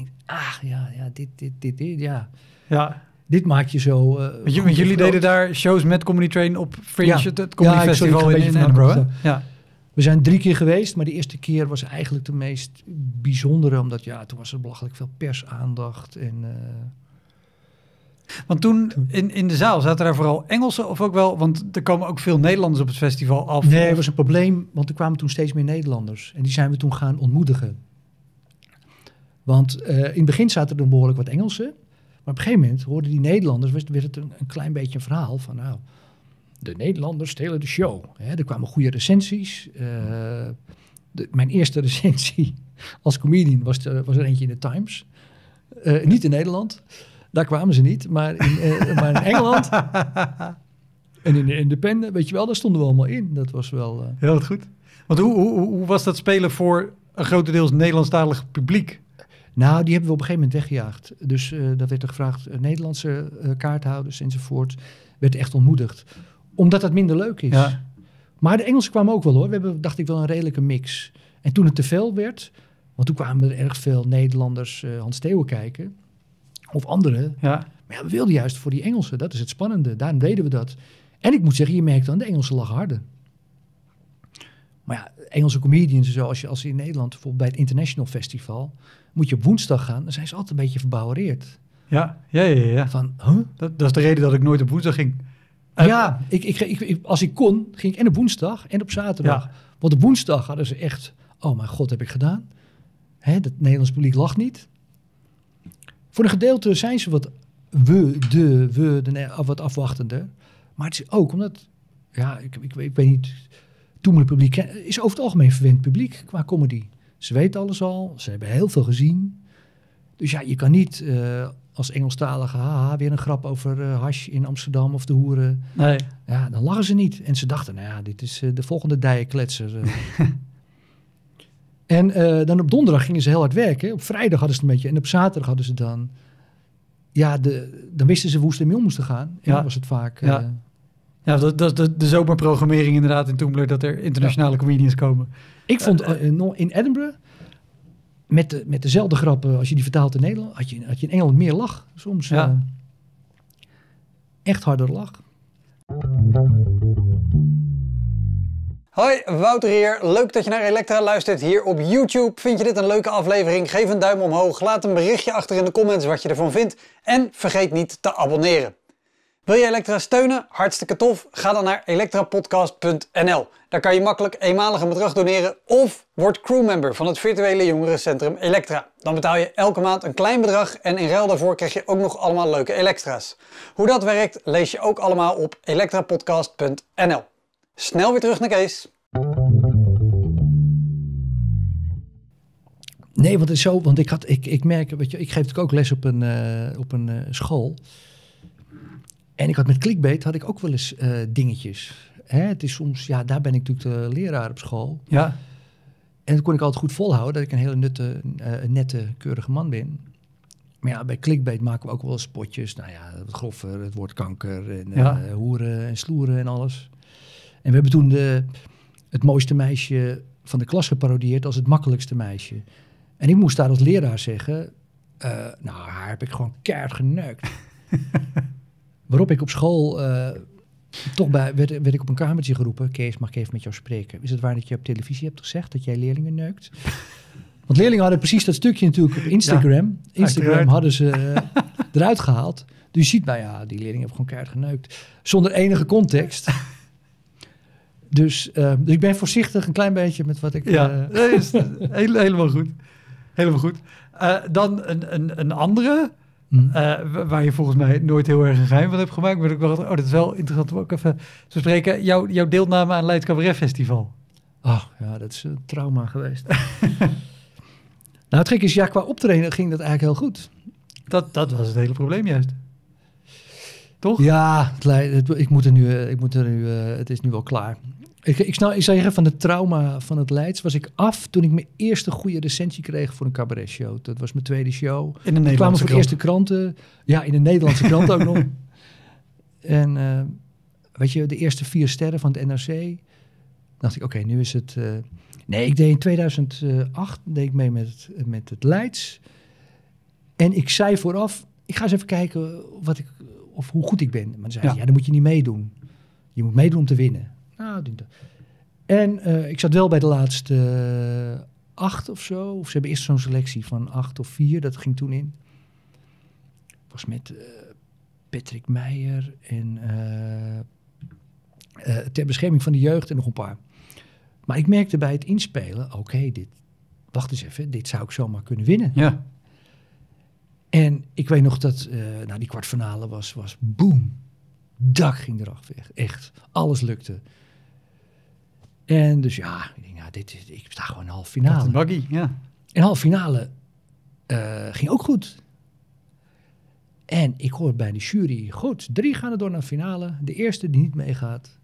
denkt, dit maakt je zo... jullie deden daar shows met Comedy Train op Fringe, het Comedy Festival in Edinburgh. Ja. We zijn 3 keer geweest, maar de eerste keer was eigenlijk de meest bijzondere, omdat toen was er belachelijk veel persaandacht. Want toen in de zaal zaten daar vooral Engelsen of ook wel... Want er komen ook veel Nederlanders op het festival af. Nee, het was een probleem, want er kwamen toen steeds meer Nederlanders. En die zijn we toen gaan ontmoedigen. Want in het begin zaten er behoorlijk wat Engelsen. Maar op een gegeven moment hoorden die Nederlanders... werd het een klein beetje een verhaal van... nou, de Nederlanders stelen de show. Er kwamen goede recensies. Mijn eerste recensie als comedian was er eentje in de Times. Niet in Nederland. Daar kwamen ze niet. Maar in Engeland... en in de Independent, weet je wel, daar stonden we allemaal in. Dat was wel... Heel goed. Want hoe was dat spelen voor een grotendeels Nederlandstalig publiek? Nou, die hebben we op een gegeven moment weggejaagd. Dus dat werd er gevraagd, Nederlandse kaarthouders enzovoort. Werd echt ontmoedigd. Omdat dat minder leuk is. Ja. Maar de Engelsen kwamen ook wel hoor. We hebben, dacht ik, wel een redelijke mix. En toen het te veel werd, want toen kwamen er erg veel Nederlanders Hans Teeuwen kijken. Of anderen. Ja. Maar ja, we wilden juist voor die Engelsen. Dat is het spannende. Daarom deden we dat. En ik moet zeggen, je merkt dan, de Engelsen lachen harder. Maar ja, Engelse comedians en zo, als je in Nederland, bijvoorbeeld bij het International Festival, moet je op woensdag gaan, dan zijn ze altijd een beetje verbouwereerd. Ja. Van, huh? Dat is de reden dat ik nooit op woensdag ging. Als ik kon, ging ik en op woensdag en op zaterdag. Ja. Want op woensdag hadden ze echt, oh mijn god, heb ik gedaan. Het Nederlands publiek lacht niet. Voor een gedeelte zijn ze wat afwachtender. Maar het is ook omdat, ik weet niet... Toomler publiek is over het algemeen verwend publiek qua comedy. Ze weten alles al, ze hebben heel veel gezien. Dus ja, je kan niet als Engelstalige haha, weer een grap over hash in Amsterdam of de hoeren. Nee. Ja, dan lachen ze niet. En ze dachten, dit is de volgende dijenkletser. En dan op donderdag gingen ze heel hard werken. Op vrijdag hadden ze een beetje en op zaterdag hadden ze dan... Ja, dan wisten ze hoe ze ermee om moesten gaan. En dan was het vaak... Ja, dat is de zomerprogrammering inderdaad in Toomler, dat er internationale comedians komen. Ik vond in Edinburgh, met dezelfde grappen, als je die vertaalt in Nederland, had je in Engeland meer lach soms. Ja. Echt harder lach. Hoi, Wouter hier. Leuk dat je naar Elektra luistert hier op YouTube. Vind je dit een leuke aflevering? Geef een duim omhoog, laat een berichtje achter in de comments wat je ervan vindt en vergeet niet te abonneren. Wil je Elektra steunen? Hartstikke tof. Ga dan naar elektrapodcast.nl. Daar kan je makkelijk eenmalige bedrag doneren of word crewmember van het virtuele jongerencentrum Elektra. Dan betaal je elke maand een klein bedrag en in ruil daarvoor krijg je ook nog allemaal leuke Elektra's. Hoe dat werkt lees je ook allemaal op elektrapodcast.nl. Snel weer terug naar Kees. Nee, want het is zo, want ik merk, weet je, ik geef natuurlijk ook les op een school. En ik had met Clickbait ook wel eens dingetjes. Het is soms, daar ben ik natuurlijk de leraar op school. Ja. En dat kon ik altijd goed volhouden, dat ik een hele nette, keurige man ben. Maar ja, bij Clickbait maken we ook wel eens potjes. Nou ja, wat groffer, het woord kanker en hoeren en sloeren en alles. En we hebben toen het mooiste meisje van de klas geparodieerd als het makkelijkste meisje. En ik moest daar als leraar zeggen, nou, haar heb ik gewoon keihard geneukt. Waarop ik op school toch werd ik op een kamertje geroepen. Kees, mag ik even met jou spreken? Is het waar dat je op televisie hebt gezegd dat jij leerlingen neukt? Want leerlingen hadden precies dat stukje natuurlijk op Instagram. Ja, Instagram hadden ze eruit gehaald. Dus je ziet, nou ja, die leerlingen hebben gewoon keihard geneukt. Zonder enige context. Dus ik ben voorzichtig een klein beetje met wat ik... Ja, is helemaal goed. Helemaal goed. Dan een andere... waar je volgens mij nooit heel erg een geheim van hebt gemaakt. Maar ik dacht, oh, dat is wel interessant om ook even te spreken. Jouw deelname aan Leids Cabaret Festival. Oh, ja, dat is een trauma geweest. Nou, het gek is, ja, qua optreden ging dat eigenlijk heel goed. Dat was het hele probleem juist. Toch? Ja, het is nu wel klaar. Ik zou zeggen, van het trauma van het Leids was ik af toen ik mijn eerste goede recensie kreeg voor een cabaret show. Dat was mijn tweede show. In de Nederlandse kwamen voor de eerste kranten. Ja, in de Nederlandse krant ook nog. En weet je, de eerste 4 sterren van het NRC. Dacht ik, oké, nu is het... Nee, ik deed in 2008 deed ik mee met het Leids. En ik zei vooraf, ik ga eens even kijken hoe goed ik ben. Maar dan zei ze, ja, dan moet je niet meedoen. Je moet meedoen om te winnen. Nou, en ik zat wel bij de laatste 8 of zo. Of ze hebben eerst zo'n selectie van 8 of 4. Dat ging toen in. Het was met Patrick Meijer en Ter Bescherming van de Jeugd en nog een paar. Maar ik merkte bij het inspelen, oké, wacht eens even, dit zou ik zomaar kunnen winnen. Ja. En ik weet nog dat die kwartfinale was boom. Dak ging erachter weg, echt. Alles lukte. En dus ja, ik denk, nou, ik sta gewoon in halve finale. Dat is buggy, ja. En halve finale ging ook goed. En ik hoor bij de jury, goed, 3 gaan er door naar de finale. De eerste die niet meegaat.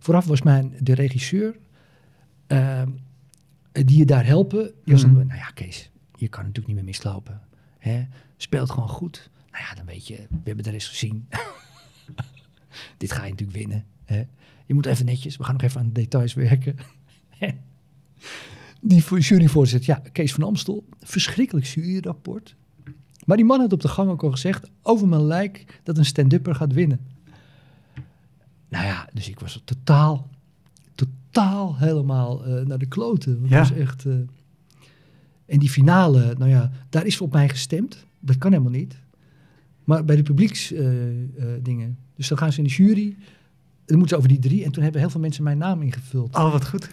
Vooraf was de regisseur, die je daar helpen. Nou ja, Kees, je kan natuurlijk niet meer mislopen. Hè? Speelt gewoon goed. Nou ja, dan weet je, we hebben de rest gezien. Dit ga je natuurlijk winnen. Hè? Je moet even netjes, we gaan nog even aan de details werken. Die juryvoorzitter, ja, Kees van Amstel. Verschrikkelijk juryrapport. Maar die man had op de gang ook al gezegd, over mijn lijk, dat een stand-upper gaat winnen. Nou ja, dus ik was totaal helemaal naar de kloten. Dat was echt... En die finale, nou ja, daar is op mij gestemd. Dat kan helemaal niet. Maar bij de publieksdingen. Dus dan gaan ze in de jury. Dan moeten ze over die 3. En toen hebben heel veel mensen mijn naam ingevuld. Oh, wat goed.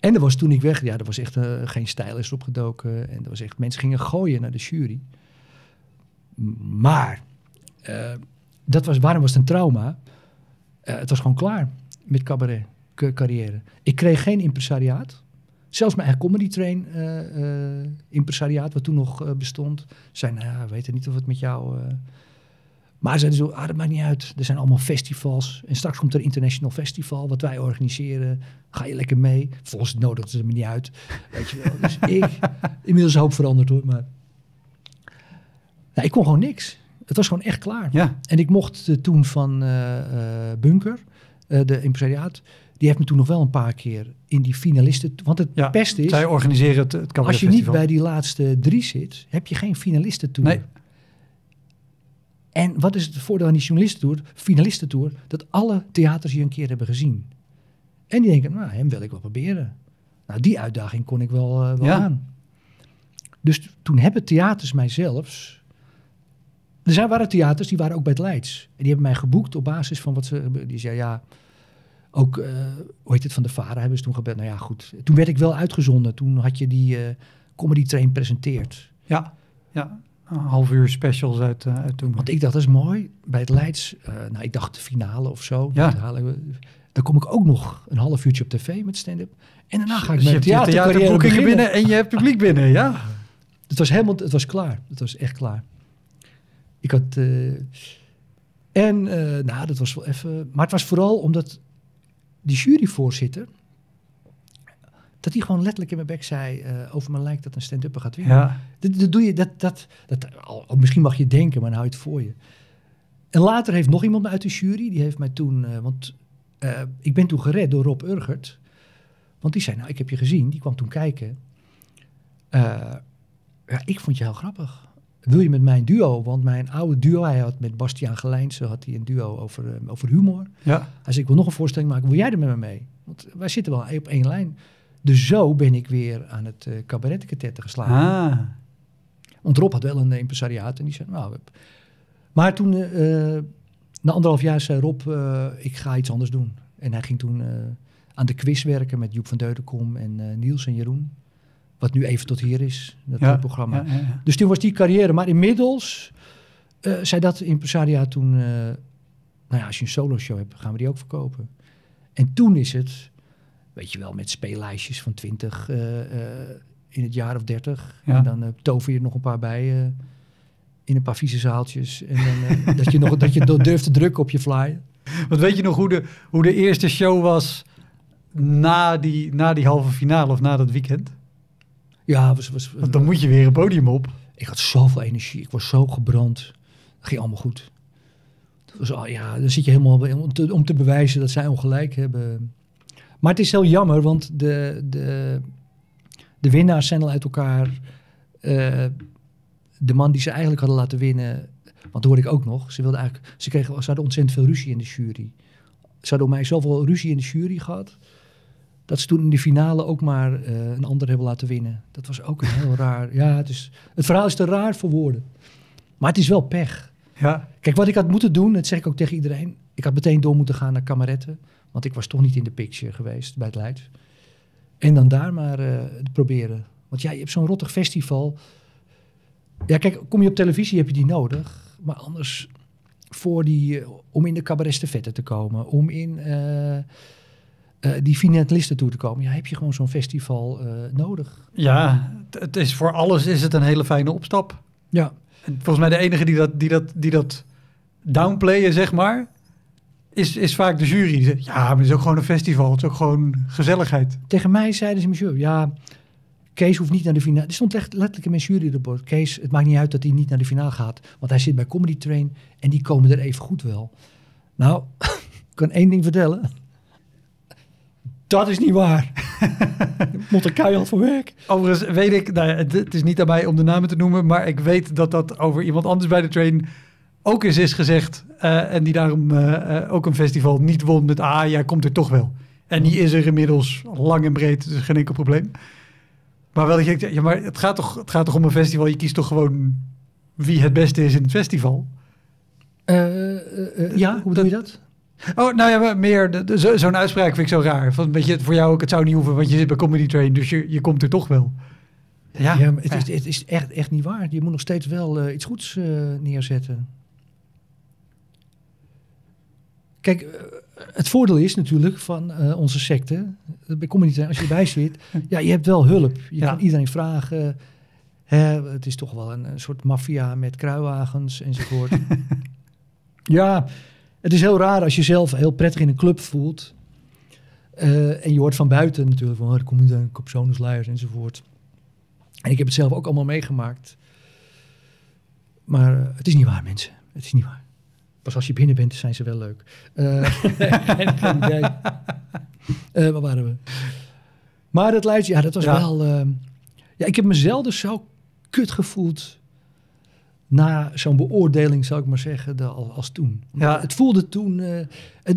En er was toen ik weg. Ja, er was echt geen stylist opgedoken. En er was echt... Mensen gingen gooien naar de jury. Maar... waarom was het een trauma? Het was gewoon klaar. Met cabaret. Carrière. Ik kreeg geen impresariaat. Zelfs mijn eigen Comedy Train impresariaat, wat toen nog bestond. Zei, nou ja, weet het niet of het met jou... Maar zeiden zo, dat maakt niet uit. Er zijn allemaal festivals. En straks komt er een international festival, wat wij organiseren. Ga je lekker mee? Volgens het nodigden ze me niet uit. Weet je wel. Dus inmiddels hoop veranderd hoor. Maar nou, ik kon gewoon niks. Het was gewoon echt klaar. Ja. En ik mocht toen van Bunker, de impresariaat... Die heeft me toen nog wel een paar keer in die finalisten... Want het beste is... Zij organiseren het cabaretfestival. Als je niet bij die laatste 3 zit, heb je geen finalistentour. Nee. En wat is het voordeel aan die finalistentour? Dat alle theaters je een keer hebben gezien. En die denken, nou, hem wil ik wel proberen. Nou, die uitdaging kon ik wel aan. Dus toen hebben theaters mij zelfs... Er waren theaters, die waren ook bij het Leids. En die hebben mij geboekt op basis van wat ze... Die zei, ja... Ook, hoe heet het, van de Vara hebben ze toen gebeld. Nou ja, goed. Toen werd ik wel uitgezonden. Toen had je die Comedy Train presenteert. Ja. Een half uur specials uit toen. Want ik dacht, dat is mooi. Bij het Leids, ik dacht de finale of zo. Ja. Dan kom ik ook nog een half uurtje op tv met stand-up. En daarna ga ik met theaterboekingen binnen en je hebt publiek binnen, ja. Het was klaar. Het was echt klaar. Ik had... dat was wel even... Maar het was vooral omdat... Die juryvoorzitter, dat hij gewoon letterlijk in mijn bek zei... over mijn lijk dat een stand-upper gaat winnen. Ja. Dat doe je, misschien mag je denken, maar dan hou je het voor je. En later heeft nog iemand uit de jury, die heeft mij toen... want ik ben toen gered door Rob Urgert. Want die zei, nou, ik heb je gezien. Die kwam toen kijken. Ik vond je heel grappig. wil je met mijn duo? Want mijn oude duo, hij had met Bastiaan Gelijnsen had hij een duo over humor. Ja. Hij zei, ik wil nog een voorstelling maken, wil jij er met me mee? Want wij zitten wel op één lijn. Dus zo ben ik weer aan het cabaretketetten geslagen. Ah. Want Rob had wel een impresariaat en die zei, nou... Maar toen, na anderhalf jaar, zei Rob, ik ga iets anders doen. En hij ging toen aan de quiz werken met Joep van Deudekom en Niels en Jeroen. Wat nu even tot hier is, dat programma. Ja, ja, ja. Dus toen was die carrière. Maar inmiddels zei dat impresaria toen... nou ja, als je een solo show hebt, gaan we die ook verkopen. En toen is het, weet je wel, met speellijstjes van 20 in het jaar of 30. Ja. En dan tover je er nog een paar bij in een paar vieze zaaltjes. En dan, dat je durft te drukken op je flyer. Want weet je nog hoe de eerste show was na die halve finale of na dat weekend? Ja, want dan moet je weer een podium op. Ik had zoveel energie, ik was zo gebrand. Het ging allemaal goed. Dan zit je helemaal om te bewijzen dat zij ongelijk hebben. Maar het is heel jammer, want de winnaars zijn al uit elkaar. De man die ze eigenlijk hadden laten winnen, want dat hoorde ik ook nog. Ze hadden ontzettend veel ruzie in de jury. Ze hadden om mij zoveel ruzie in de jury gehad... dat ze toen in de finale ook maar een ander hebben laten winnen. Dat was ook een heel raar... Ja, het verhaal is te raar voor woorden. Maar het is wel pech. Ja. Kijk, wat ik had moeten doen, dat zeg ik ook tegen iedereen... ik had meteen door moeten gaan naar Kameretten... want ik was toch niet in de picture geweest bij het Leids. En dan daar maar proberen. Want ja, je hebt zo'n rottig festival. Ja, kijk, kom je op televisie, heb je die nodig. Maar anders, om in de cabarets te vetten te komen... om in... die finalisten toe te komen, ja, heb je gewoon zo'n festival nodig. Ja, het is voor alles is het een hele fijne opstap. Ja. En volgens mij de enige die dat downplayen, zeg maar, is vaak de jury. Die zegt, ja, maar het is ook gewoon een festival, het is ook gewoon gezelligheid. Tegen mij zeiden ze, monsieur, ja, Kees hoeft niet naar de finale. Er stond echt letterlijk in mijn juryrapport. Kees, het maakt niet uit dat hij niet naar de finale gaat, want hij zit bij Comedy Train en die komen er even goed wel. Nou, ik kan één ding vertellen... Dat is niet waar. Ik moet er keihard voor werk. Overigens weet ik, nou ja, het is niet aan mij om de namen te noemen... maar ik weet dat over iemand anders bij de Train ook eens is gezegd... en die daarom ook een festival niet won met... ah, ja, komt er toch wel. En die is er inmiddels lang en breed, dus geen enkel probleem. Maar wel dat je denkt, ja, maar het gaat toch om een festival... je kiest toch gewoon wie het beste is in het festival? Ja, hoe doe je dat? Oh, nou ja, meer. Zo'n uitspraak vind ik zo raar. Van, weet je, voor jou ook, het zou niet hoeven, want je zit bij Comedy Train, dus je komt er toch wel. Ja, ja, maar het is echt niet waar. Je moet nog steeds wel iets goeds neerzetten. Kijk, het voordeel is natuurlijk van onze secte, bij Comedy Train, als je erbij zit, ja, je hebt wel hulp. Je kan iedereen vragen. Het is toch wel een soort maffia met kruiwagens enzovoort. Ja... Het is heel raar als je zelf heel prettig in een club voelt. En je hoort van buiten natuurlijk van... er komt niet een kopzonusleiers enzovoort. En ik heb het zelf ook allemaal meegemaakt. Maar het is niet waar, mensen. Het is niet waar. Pas als je binnen bent, zijn ze wel leuk. Waar waren we? Maar dat leidt... Ja, dat was wel... ja, ik heb mezelf dus zo kut gevoeld... na zo'n beoordeling, zou ik maar zeggen, als toen. Ja. Het voelde toen...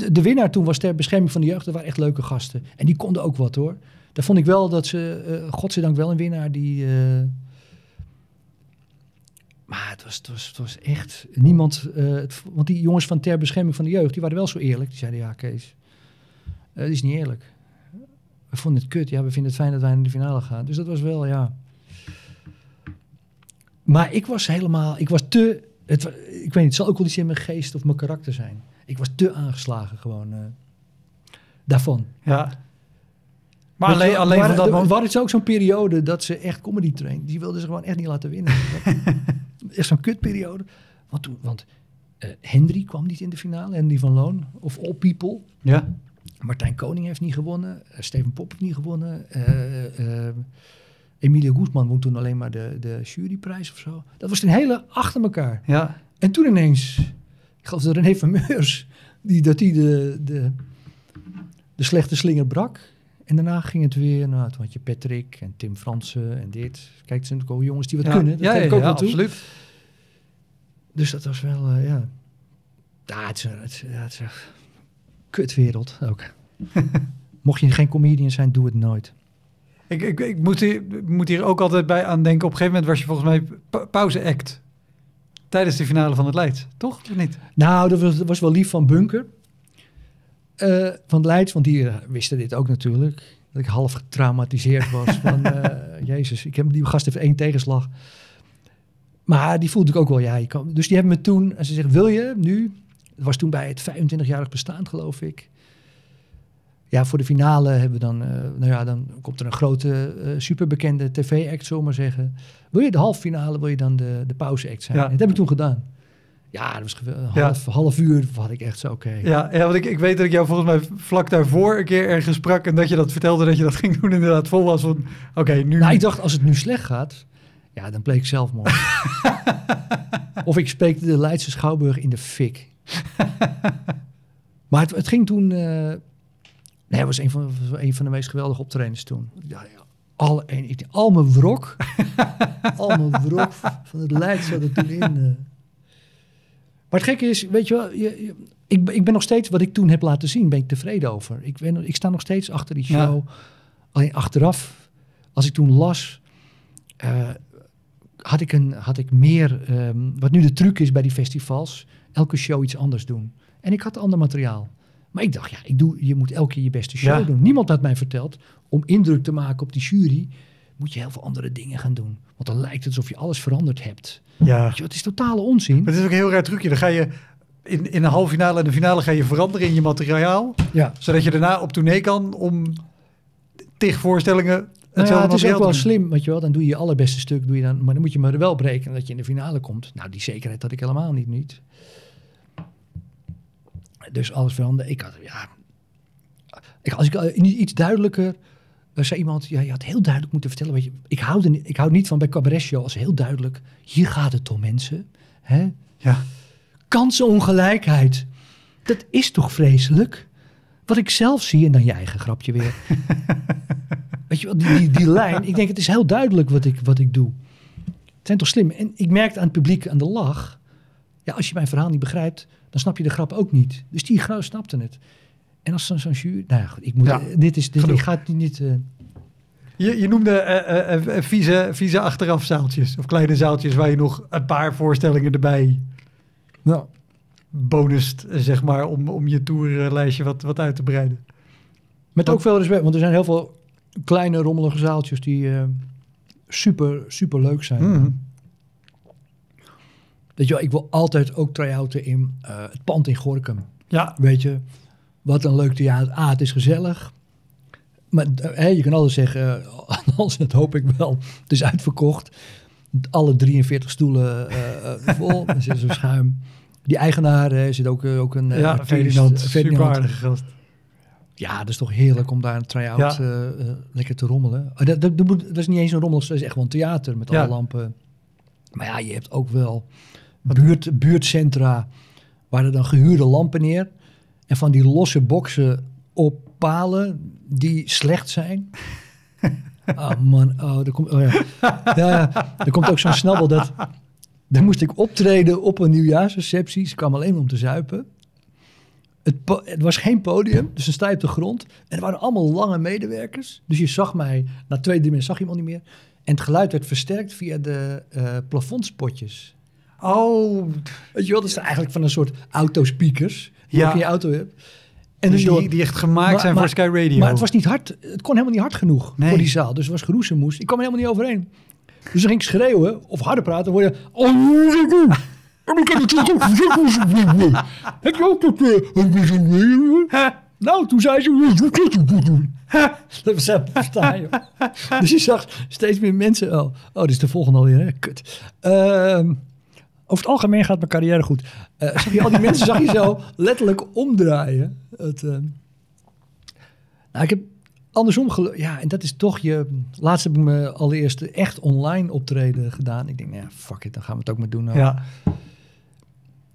de winnaar toen was Ter Bescherming van de Jeugd. Dat waren echt leuke gasten. En die konden ook wat, hoor. Daar vond ik wel dat ze... godzijdank wel een winnaar die... maar het was echt... Niemand... want die jongens van Ter Bescherming van de Jeugd... die waren wel zo eerlijk. Die zeiden, ja, Kees... dat is niet eerlijk. We vonden het kut. Ja, we vinden het fijn dat wij naar de finale gaan. Dus dat was wel, ja... Maar ik was helemaal... ik weet niet, het zal ook wel iets in mijn geest of mijn karakter zijn. Ik was te aangeslagen gewoon daarvan. Ja. Maar alleen van dat... Waar is ook zo'n periode dat ze echt Comedy Train... die wilden ze gewoon echt niet laten winnen. Echt zo'n kutperiode. Want Henry kwam niet in de finale. Henry van Loon. Of All People. Ja. Martijn Koning heeft niet gewonnen. Stefan Pop heeft niet gewonnen. Emilia Guzman won toen alleen maar de juryprijs of zo. Dat was een hele achter elkaar. Ja. En toen ineens, ik geloof dat René van Meurs, die de slechte slinger brak. En daarna ging het weer, nou, toen had je Patrick en Tim Fransen en dit. Kijk, het zijn natuurlijk al jongens die wat kunnen. Dat heb ik ook wel toe. Absoluut. Dus dat was wel, ja. Ja, het is een kutwereld ook. Mocht je geen comedian zijn, doe het nooit. Ik moet hier ook altijd bij aan denken. Op een gegeven moment was je volgens mij pauze-act tijdens de finale van het Leids, toch? Of niet? Nou, dat was wel lief van Bunker. Van Leids, want die wisten dit ook natuurlijk. Dat ik half getraumatiseerd was van... Jezus, ik heb die gast heeft 1 tegenslag. Maar die voelde ik ook wel, ja. Je kan, dus die hebben me toen... En ze zeggen, wil je nu... Het was toen bij het 25-jarig bestaan, geloof ik. Ja, voor de finale hebben we dan... nou ja, dan komt er een grote, superbekende tv-act, zomaar zeggen. Wil je de halve finale, wil je dan de pauze-act zijn? Ja. Dat heb ik toen gedaan. Ja, dat was half uur had ik echt zo, oké. Ja, want ik weet dat ik jou volgens mij vlak daarvoor een keer ergens sprak... en dat je dat vertelde, dat je dat ging doen, inderdaad vol was van... Oké, nu... Nou, ik dacht, als het nu slecht gaat... Ja, dan pleeg ik zelfmoord. Of ik spreek de Leidse Schouwburg in de fik. Maar het ging toen... nee, het was een van de meest geweldige optredens toen. Ja, al mijn wrok. Al mijn wrok van het Leids zat er toen in. Maar het gekke is, weet je wel... Ik ben nog steeds... Wat ik toen heb laten zien, ben ik tevreden over. Ik sta nog steeds achter die show. Ja. Alleen achteraf, als ik toen las... had ik meer... wat nu de truc is bij die festivals... elke show iets anders doen. En ik had ander materiaal. Maar ik dacht, ja, je moet elke keer je beste show doen. Niemand had mij verteld... om indruk te maken op die jury... moet je heel veel andere dingen gaan doen. Want dan lijkt het alsof je alles veranderd hebt. Ja. Weet je, het is totale onzin. Maar het is ook een heel raar trucje. Dan ga je in de halve finale en de finale... ga je veranderen in je materiaal. Ja. Zodat je daarna op tournee kan... om tig voorstellingen... Nou ja, het is ook wel slim, weet je wel. Dan doe je je allerbeste stuk, maar dan moet je maar wel breken dat je in de finale komt. Nou, die zekerheid had ik helemaal niet. Dus alles veranderde. Als ik iets duidelijker... zei iemand, ja, je had heel duidelijk moeten vertellen. Weet je, ik hou niet van bij cabaretshow als heel duidelijk... Hier gaat het om, mensen. Hè? Ja. Kansenongelijkheid. Dat is toch vreselijk? Wat ik zelf zie, en dan je eigen grapje weer... Weet je wel, die lijn. Ik denk, het is heel duidelijk wat ik doe. Het zijn toch slim. En ik merkte aan het publiek, aan de lach... Ja, als je mijn verhaal niet begrijpt, dan snap je de grap ook niet. Dus die grap snapte het. En als zo'n jury... Nou ja, ik moet... Ja, dit gaat niet... Je noemde vieze achteraf zaaltjes. Of kleine zaaltjes waar je nog een paar voorstellingen erbij... Nou, bonust, zeg maar, om je tourlijstje wat uit te breiden. Met ook veel respect, want er zijn heel veel... kleine rommelige zaaltjes die super leuk zijn. Mm. Weet je wel, ik wil altijd ook try-outen in het pand in Gorinchem. Ja. Weet je, wat een leuk theater. Het is gezellig. Maar je kan altijd zeggen, dat hoop ik wel. Het is uitverkocht. Alle 43 stoelen vol. Er zit zo'n schuim. Die eigenaar zit ook een... Ferdinand, super aardige gast. Ja, dat is toch heerlijk om daar een try-out lekker te rommelen. Dat is niet eens een rommel, dat is echt wel een theater met alle lampen. Maar ja, je hebt ook wel buurtcentra waar er dan gehuurde lampen neer. En van die losse boksen op palen die slecht zijn. Er komt ook zo'n snabbel dat... Daar moest ik optreden op een nieuwjaarsreceptie. Ze kwam alleen om te zuipen. Het was geen podium, dus dan sta je op de grond. En er waren allemaal lange medewerkers. Dus je zag mij, na 2-3 minuten zag je iemand niet meer. En het geluid werd versterkt via de plafondspotjes. Oh. Weet je wel, dat is eigenlijk van een soort autospeakers. Die je in je auto hebt. En dus die echt gemaakt zijn voor Sky Radio. Maar het was niet hard. Het kon helemaal niet hard genoeg voor die zaal. Dus het was geroezemoes. Ik kwam er helemaal niet overheen. Dus dan ging ik schreeuwen of harder praten. Dan word je... Oh, nou, toen zei ze... Dat was verstaan, joh. Dus je zag steeds meer mensen... Oh, dit is de volgende alweer, hè? Kut. Over het algemeen gaat mijn carrière goed. Al die mensen zag je zo letterlijk omdraaien. Ik heb andersom... Ja, en dat is toch je... Laatst heb ik mijn allereerste echt online optreden gedaan. Ik denk, nou ja, fuck it, dan gaan we het ook maar doen. Nou. Ja.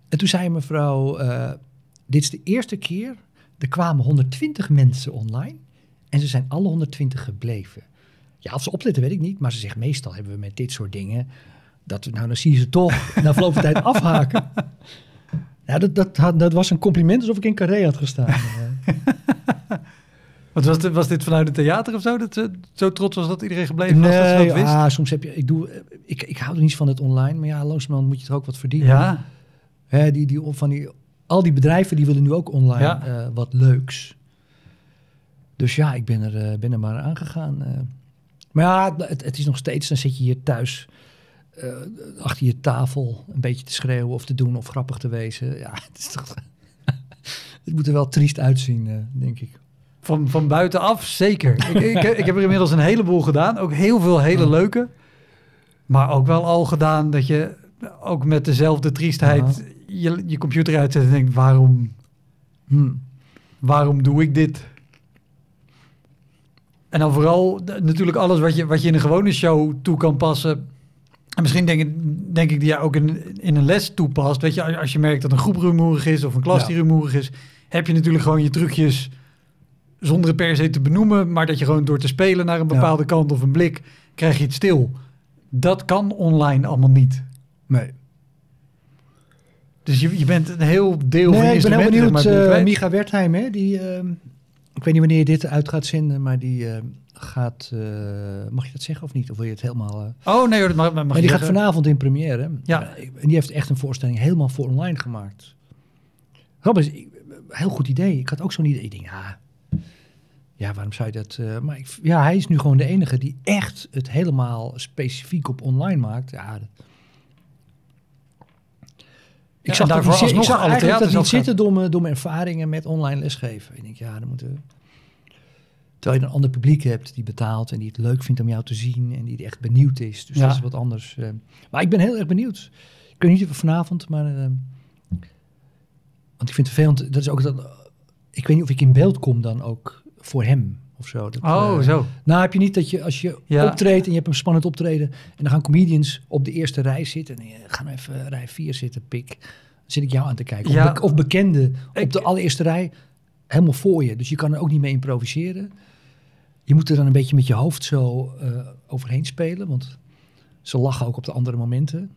En toen zei mevrouw, dit is de eerste keer, er kwamen 120 mensen online en ze zijn alle 120 gebleven. Ja, of ze opletten weet ik niet, maar ze zegt meestal hebben we met dit soort dingen Dat we nou, dan zie je ze toch na verloop van tijd afhaken. Ja, dat was een compliment alsof ik in Carré had gestaan. Wat was dit vanuit het theater of zo? Dat zo trots was dat iedereen gebleven was? Nee, dat wist? Ah, soms heb je... Ik hou er niet van het online. Maar ja, langzamerhand moet je er ook wat verdienen. Ja. Hè, al die bedrijven die willen nu ook online wat leuks. Dus ja, ik ben er maar aan gegaan. Maar ja, het is nog steeds... Dan zit je hier thuis... achter je tafel een beetje te schreeuwen of te doen of grappig te wezen. Ja, het is toch... Het moet er wel triest uitzien, denk ik. Van buitenaf, zeker. Ik heb er inmiddels een heleboel gedaan. Ook heel veel hele leuke. Maar ook wel al gedaan dat je ook met dezelfde triestheid je computer uitzet en denkt, waarom doe ik dit? En dan vooral natuurlijk alles wat je in een gewone show toe kan passen. En misschien denk ik die jij ook in een les toepast. Weet je, als je merkt dat een groep rumoerig is of een klas die rumoerig is, heb je natuurlijk gewoon je trucjes zonder het per se te benoemen, maar dat je gewoon door te spelen naar een bepaalde kant of een blik, krijg je het stil. Dat kan online allemaal niet. Nee. Dus je bent een heel deel van je instrumenten. Ik ben heel benieuwd, Micha Wertheim, hè, die, ik weet niet wanneer je dit uit gaat zenden, maar die... mag je dat zeggen of niet? Of wil je het helemaal... Oh nee hoor, dat mag maar die gaat vanavond in première. Ja. En die heeft echt een voorstelling helemaal voor online gemaakt. Robert, heel goed idee. Ik had ook zo'n idee. Ik denk, ja, waarom zou je dat... maar hij is nu gewoon de enige die echt het helemaal specifiek op online maakt. Ja, ik zag daarvoor alsnog alle theaters niet zitten door mijn ervaringen met online lesgeven. Ik denk, dan moeten we... Terwijl je een ander publiek hebt die betaalt en die het leuk vindt om jou te zien en die er echt benieuwd is. Dus dat is wat anders. Maar ik ben heel erg benieuwd. Ik weet niet of vanavond, maar... want ik vind het veel... Dat is ook dat, ik weet niet of ik in beeld kom dan ook voor hem of zo. Dat, zo. Nou, heb je niet dat je als je optreedt en je hebt een spannend optreden en dan gaan comedians op de eerste rij zitten. En gaan even rij 4 zitten, pik. Dan zit ik jou aan te kijken. Ja. Of bekenden op de allereerste rij helemaal voor je. Dus je kan er ook niet mee improviseren. Je moet er dan een beetje met je hoofd zo overheen spelen. Want ze lachen ook op de andere momenten.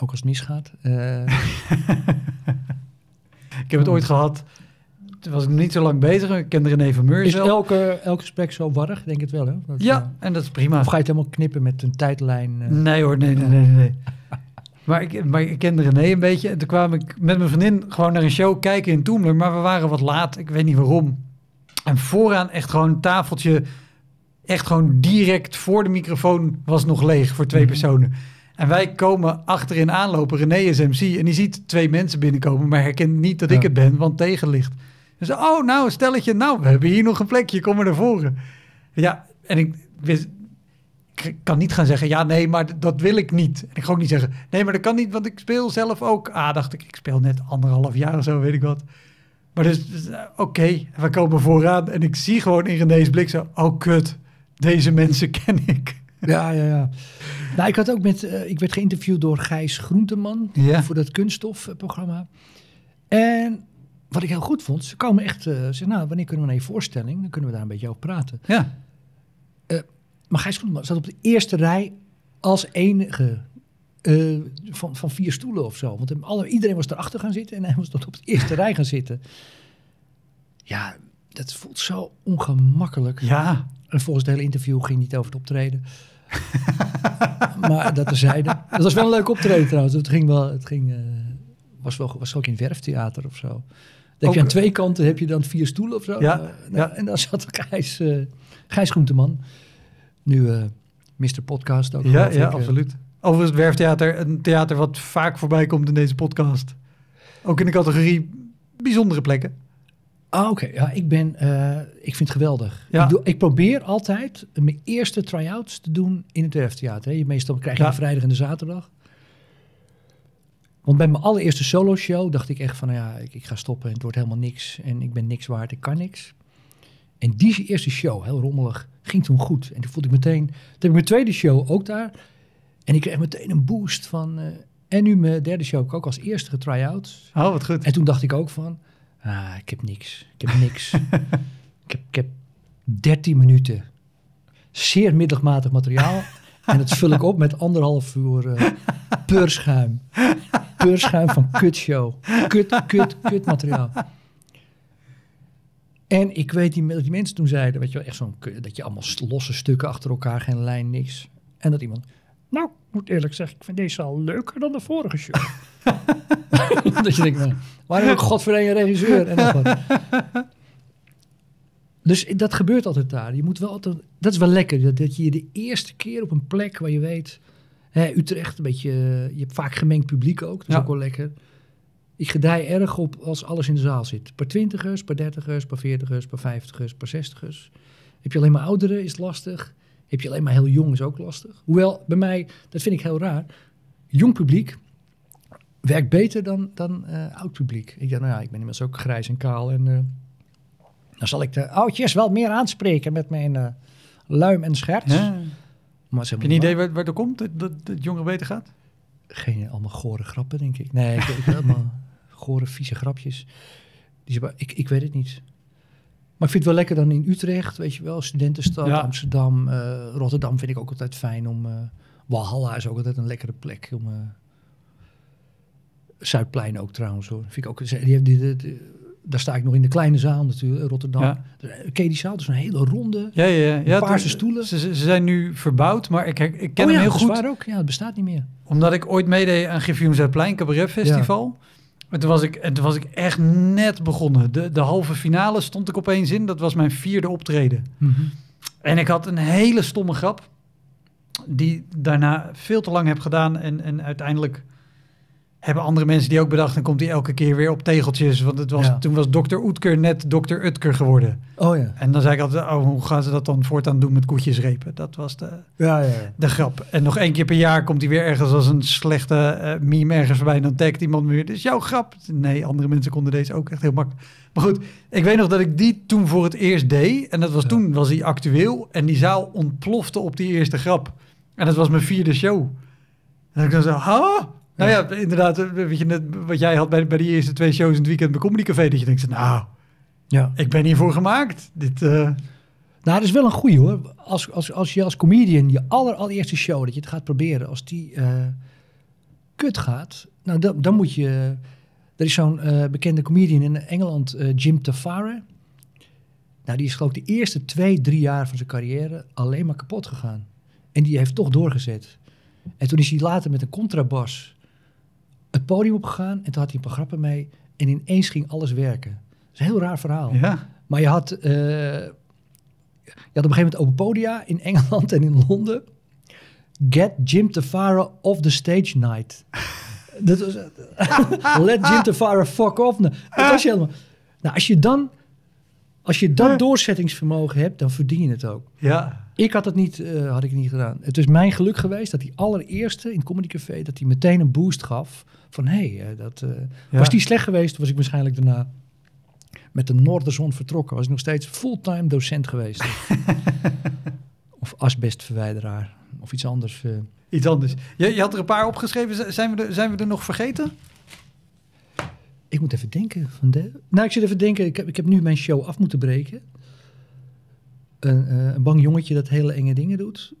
Ook als het misgaat. Ik heb het ooit gehad. Toen was ik niet zo lang bezig. Ik kende René van Meurs. Is elk gesprek zo warrig? Denk het wel, hè? Dat, en dat is prima. Of ga je het helemaal knippen met een tijdlijn? Nee hoor, nee. Maar ik kende René een beetje. En toen kwam ik met mijn vriendin gewoon naar een show kijken in Toomler. Maar we waren wat laat. Ik weet niet waarom. En vooraan echt gewoon een tafeltje... echt gewoon direct voor de microfoon was nog leeg voor 2 personen. En wij komen achterin aanlopen. René is MC en die ziet 2 mensen binnenkomen... maar herkent niet dat ik het ben, want tegenlicht. Dus oh, nou, stelletje, nou, we hebben hier nog een plekje. Kom maar naar voren. Ja, en ik wist... Ik kan niet gaan zeggen, ja, nee, maar dat wil ik niet. En ik ga ook niet zeggen, nee, maar dat kan niet, want ik speel zelf ook. Dacht ik, ik speel net 1,5 jaar of zo, weet ik wat. Maar dus oké, we komen vooraan. En ik zie gewoon in René's blik zo, oh, kut, deze mensen ken ik. Ja. Nou, ik had ook ik werd geïnterviewd door Gijs Groenteman voor dat kunststofprogramma. En wat ik heel goed vond, ze kwamen echt, ze nou, wanneer kunnen we naar je voorstelling? Dan kunnen we daar een beetje over praten. Ja. Maar Gijs Groenteman zat op de eerste rij als enige van 4 stoelen of zo. Want iedereen was erachter gaan zitten en hij was tot op de eerste rij gaan zitten. Ja, dat voelt zo ongemakkelijk. Ja. En volgens het hele interview ging niet over het optreden. Maar dat terzijde. Dat was wel een leuk optreden trouwens. Het was ook in Werftheater of zo. Dan heb je aan 2 kanten heb je dan 4 stoelen of zo. Ja, en daar zat Gijs Groenteman. Nu Mr. Podcast ook. Ja, absoluut. Overigens het Werftheater, een theater wat vaak voorbij komt in deze podcast. Ook in de categorie bijzondere plekken. Oké. Ja, ik vind het geweldig. Ja. Ik probeer altijd mijn eerste try-outs te doen in het Werftheater. Meestal krijg je de vrijdag en de zaterdag. Want bij mijn allereerste solo show dacht ik echt van, ik ga stoppen en het wordt helemaal niks. En ik ben niks waard, ik kan niks. En die eerste show, heel rommelig, ging toen goed. En toen voelde ik meteen... Toen heb ik mijn tweede show ook daar. En ik kreeg meteen een boost van... en nu mijn derde show heb ik ook als eerste getry-out. Oh, wat goed. En toen dacht ik ook van... ik heb niks. Ik heb niks. ik heb 13 minuten. Zeer middelmatig materiaal. En dat vul ik op met 1,5 uur peurschuim. Peurschuim van kutshow. Kut materiaal. En ik weet die mensen toen zeiden, weet je wel, echt zo'n dat je allemaal losse stukken achter elkaar, geen lijn, niks. En dat iemand, nou, ik moet eerlijk zeggen, ik vind deze al leuker dan de vorige show. Dat je denkt, nou, waarom heb ik godverdomme een regisseur? En dat wat. Dus dat gebeurt altijd daar. Je moet wel altijd, dat is wel lekker, dat je de eerste keer op een plek waar je weet, hè, Utrecht, een beetje, je hebt vaak gemengd publiek ook, dat is ook wel lekker. Ik gedij erg op als alles in de zaal zit. Per 20ers, per 30ers, per 40ers, per 50ers, per 60ers. Heb je alleen maar ouderen, is het lastig. Heb je alleen maar heel jong, is ook lastig. Hoewel, bij mij, dat vind ik heel raar. Jong publiek werkt beter dan oud publiek. Ik dacht, nou ja, ik ben inmiddels ook grijs en kaal. En dan zal ik de oudjes wel meer aanspreken met mijn luim en scherts. Ja. Maar heb je een idee waar het komt, dat jongeren beter gaat? Geen allemaal gore grappen, denk ik. Nee, ik heb allemaal gore, vieze grapjes. Ik weet het niet. Maar ik vind het wel lekker dan in Utrecht, weet je wel. Studentenstad, Amsterdam, Rotterdam vind ik ook altijd fijn om... Walhalla is ook altijd een lekkere plek. Om, Zuidplein ook trouwens, hoor. Vind ik ook, daar sta ik nog in de kleine zaal natuurlijk, Rotterdam. Ja. Ken je die zaal? Dat is een hele ronde, paarse stoelen. Ze zijn nu verbouwd, maar ik ken hem heel goed. Waar ook. Ja, het bestaat niet meer. Omdat ik ooit meedeed aan Gifjoen Zuidplein Cabaret Festival. Ja. En toen was ik echt net begonnen. De halve finale stond ik opeens in. Dat was mijn 4e optreden. Mm-hmm. En ik had een hele stomme grap. Die daarna veel te lang heb gedaan. En uiteindelijk hebben andere mensen die ook bedacht... dan komt hij elke keer weer op tegeltjes. Want het was, toen was Dr. Oetker net Dr. Utker geworden. Oh ja. En dan zei ik altijd... oh, hoe gaan ze dat dan voortaan doen met koetjesrepen? Dat was de grap. En nog 1 keer per jaar komt hij weer ergens... als een slechte meme ergens voorbij. En dan tagt iemand me weer... dit is jouw grap. Nee, andere mensen konden deze ook echt heel makkelijk. Maar goed, ik weet nog dat ik die toen voor het eerst deed. En dat was toen was die actueel. En die zaal ontplofte op die eerste grap. En dat was mijn 4e show. En ik dan zo... ha? Nou ja, inderdaad, weet je, net wat jij had bij die eerste 2 shows in het weekend bij Comedy Café, dat je denkt, nou, ik ben hiervoor gemaakt. Nou, dat is wel een goeie, hoor. Als je als comedian je allereerste show, dat je het gaat proberen, als die kut gaat, nou, dan moet je... Er is zo'n bekende comedian in Engeland, Jim Tavaré. Nou, die is geloof ik de eerste 2-3 jaar van zijn carrière alleen maar kapot gegaan. En die heeft toch doorgezet. En toen is hij later met een contrabas het podium opgegaan en toen had hij een paar grappen mee en ineens ging alles werken. Dat is een heel raar verhaal. Ja. Maar je had op een gegeven moment open podia in Engeland en in Londen. Get Jim Tavaré off the stage night. Dat was, let Jim Tavaré fuck off. Nou, dat was helemaal... Nou, als je dan doorzettingsvermogen hebt, dan verdien je het ook. Ja. Ik had het niet, gedaan. Het is mijn geluk geweest dat die allereerste in Comedy Café... dat hij meteen een boost gaf van... was die slecht geweest, was ik waarschijnlijk daarna... met de Noorderzon vertrokken. Was ik nog steeds fulltime docent geweest. Of asbestverwijderaar. Of iets anders. Iets anders. Je had er een paar opgeschreven. Zijn we er nog vergeten? Ik moet even denken. Ik zit even denken. Ik heb nu mijn show af moeten breken... Een bang jongetje dat hele enge dingen doet.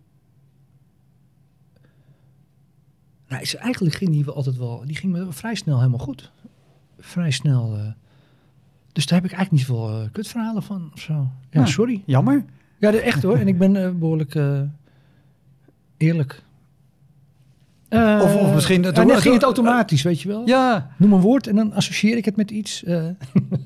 Nou, eigenlijk ging die altijd wel... Die ging me vrij snel helemaal goed. Vrij snel. Dus daar heb ik eigenlijk niet veel kutverhalen van of zo. Ja, nou, sorry. Jammer. Ja, echt hoor. En ik ben behoorlijk eerlijk. Of misschien... net ging het automatisch, weet je wel. Ja. Noem een woord en dan associeer ik het met iets. Nou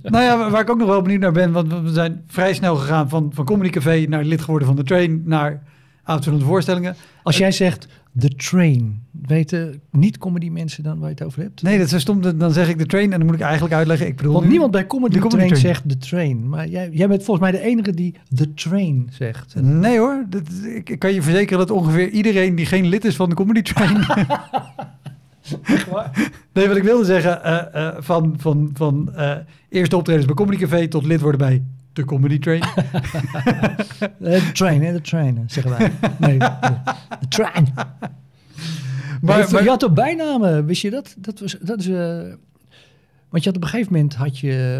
ja, waar ik ook nog wel benieuwd naar ben... want we zijn vrij snel gegaan van Comedy Café... naar lid geworden van de Train... naar avondvullende voorstellingen. Als jij zegt de Train... weten niet comedy mensen dan waar je het over hebt? Nee, dat is stom. Dan zeg ik de Train en dan moet ik eigenlijk uitleggen... Ik bedoel, want niemand bij comedy train zegt de Train. Maar jij bent volgens mij de enige die de Train zegt. Nee hoor, ik kan je verzekeren dat ongeveer iedereen... die geen lid is van de Comedy Train... Nee, wat ik wilde zeggen... van eerste optredens bij Comedy Café... tot lid worden bij de Comedy Train. De train, zeggen wij. Nee, de Train... Maar je had ook bijnamen, wist je dat? Want je had op een gegeven moment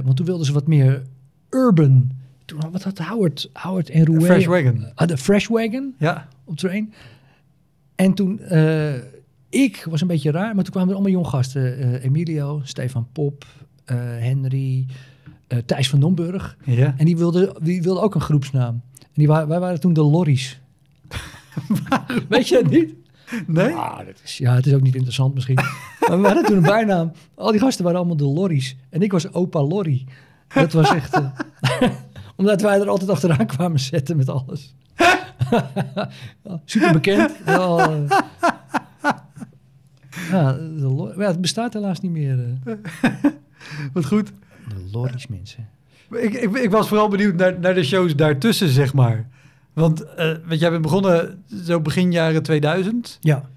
want toen wilden ze wat meer urban. Toen wat had Howard en Rouet? Fresh Wagon. De Fresh Wagon. Ja. Op Train. En toen, ik was een beetje raar, maar toen kwamen er allemaal jong gasten. Emilio, Stefan Pop, Henry, Thijs van Domburg. Ja. En die wilde ook een groepsnaam. En wij waren toen de Lorries. Weet je dat niet? Nee? Ah, het is ook niet interessant misschien. Maar we hadden toen een bijnaam. Al die gasten waren allemaal de Lorries. En ik was opa Lorry. Dat was echt... omdat wij er altijd achteraan kwamen zetten met alles. Super bekend. Ja, het bestaat helaas niet meer. Wat goed. De Lorries, mensen. Ik was vooral benieuwd naar de shows daartussen, zeg maar. Want jij bent begonnen zo begin jaren 2000. Ja.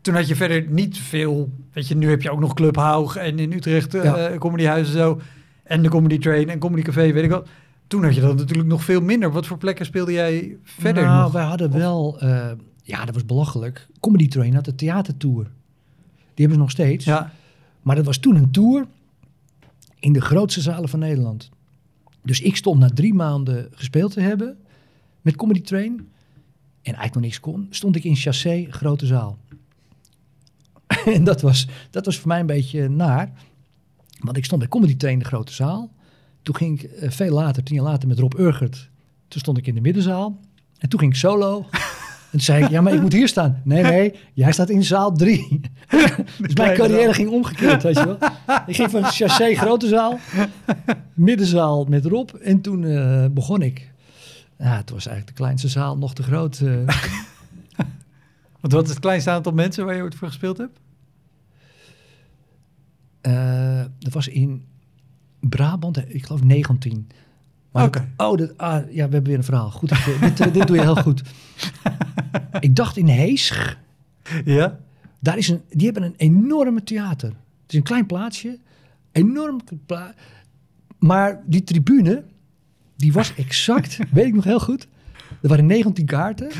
Toen had je verder niet veel... Weet je, nu heb je ook nog Club Haug en in Utrecht comedyhuizen zo. En de Comedy Train en Comedy Café, weet ik wat. Toen had je dat natuurlijk nog veel minder. Wat voor plekken speelde jij verder nog? Wij hadden wel... dat was belachelijk. Comedy Train had de theatertour. Die hebben ze nog steeds. Ja. Maar dat was toen een tour in de grootste zalen van Nederland. Dus ik stond na 3 maanden gespeeld te hebben... met Comedy Train, en eigenlijk nog niks kon, stond ik in Chassé, grote zaal. En dat was voor mij een beetje naar. Want ik stond bij Comedy Train, de grote zaal. Toen ging ik veel later, 10 jaar later, met Rob Urgert. Toen stond ik in de middenzaal. En toen ging ik solo. En toen zei ik, ja, maar ik moet hier staan. Nee, jij staat in zaal 3. Dus mijn carrière ging omgekeerd, weet je wel. Ik ging van Chassé, grote zaal, middenzaal met Rob. En toen begon ik. Ja, het was eigenlijk de kleinste zaal, nog te groot. Want wat is het kleinste aantal mensen waar je ooit voor gespeeld hebt? Dat was in Brabant, ik geloof 19. Oké. We hebben weer een verhaal. Goed, dit doe je heel goed. Ik dacht in Heesch. Ja? Die hebben een enorme theater. Het is een klein plaatsje. Enorm plaatsje. Maar die tribune... Die was exact, weet ik nog heel goed. Er waren 19 kaarten.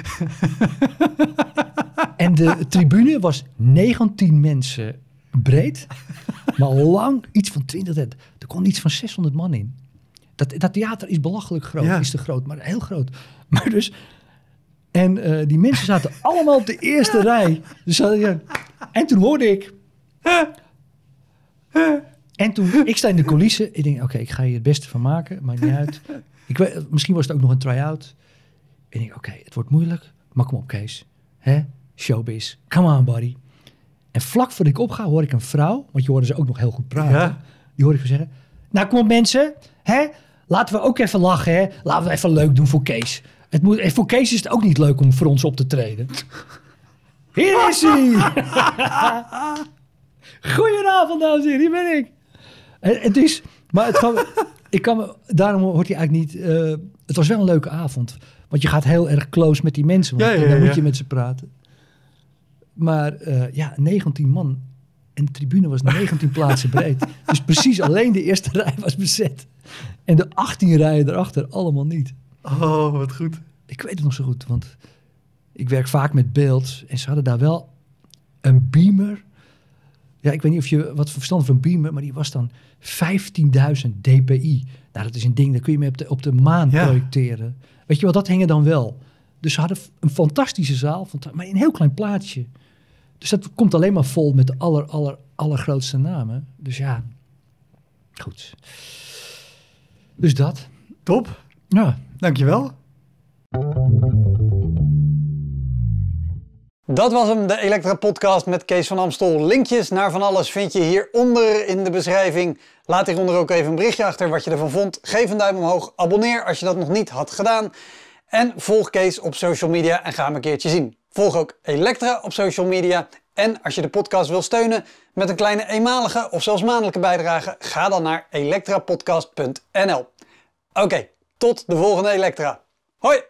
En de tribune was 19 mensen breed. Maar lang iets van 20. Er kon iets van 600 man in. Dat theater is belachelijk groot. Ja. Is te groot, maar heel groot. Maar dus... En die mensen zaten allemaal op de eerste rij. En toen hoorde ik... En toen, ik sta in de coulissen. Ik denk, oké, ik ga hier het beste van maken. Maakt niet uit. Misschien was het ook nog een try-out. En ik denk, oké, het wordt moeilijk. Maar kom op, Kees. Hè? Showbiz. Come on, buddy. En vlak voordat ik opga, hoor ik een vrouw. Want je hoorde ze ook nog heel goed praten. Ja. Die hoorde ik van zeggen. Nou, kom op, mensen. Hè? Laten we ook even lachen. Hè? Laten we even leuk doen voor Kees. Voor Kees is het ook niet leuk om voor ons op te treden. Hier is hij. Goedenavond, dames en heren. Hier ben ik. Daarom hoort hij eigenlijk niet... het was wel een leuke avond. Want je gaat heel erg close met die mensen. Want dan moet je met ze praten. Maar 19 man. En de tribune was 19 plaatsen breed. Dus precies alleen de eerste rij was bezet. En de 18 rijen erachter allemaal niet. Oh, wat goed. Ik weet het nog zo goed. Want ik werk vaak met beeld. En ze hadden daar wel een beamer... Ja, ik weet niet of je wat verstand van beamen, maar die was dan 15.000 dpi. Nou, dat is een ding, daar kun je mee op de maan projecteren. Weet je wel, dat hingen dan wel. Dus ze hadden een fantastische zaal, maar in een heel klein plaatsje. Dus dat komt alleen maar vol met de allergrootste namen. Dus ja, goed. Dus dat. Top. Ja. Dankjewel. Dat was hem, de Elektra podcast met Kees van Amstel. Linkjes naar van alles vind je hieronder in de beschrijving. Laat hieronder ook even een berichtje achter wat je ervan vond. Geef een duim omhoog, abonneer als je dat nog niet had gedaan. En volg Kees op social media en ga hem een keertje zien. Volg ook Elektra op social media. En als je de podcast wil steunen met een kleine eenmalige of zelfs maandelijke bijdrage, ga dan naar elektrapodcast.nl. Oké, tot de volgende Elektra. Hoi!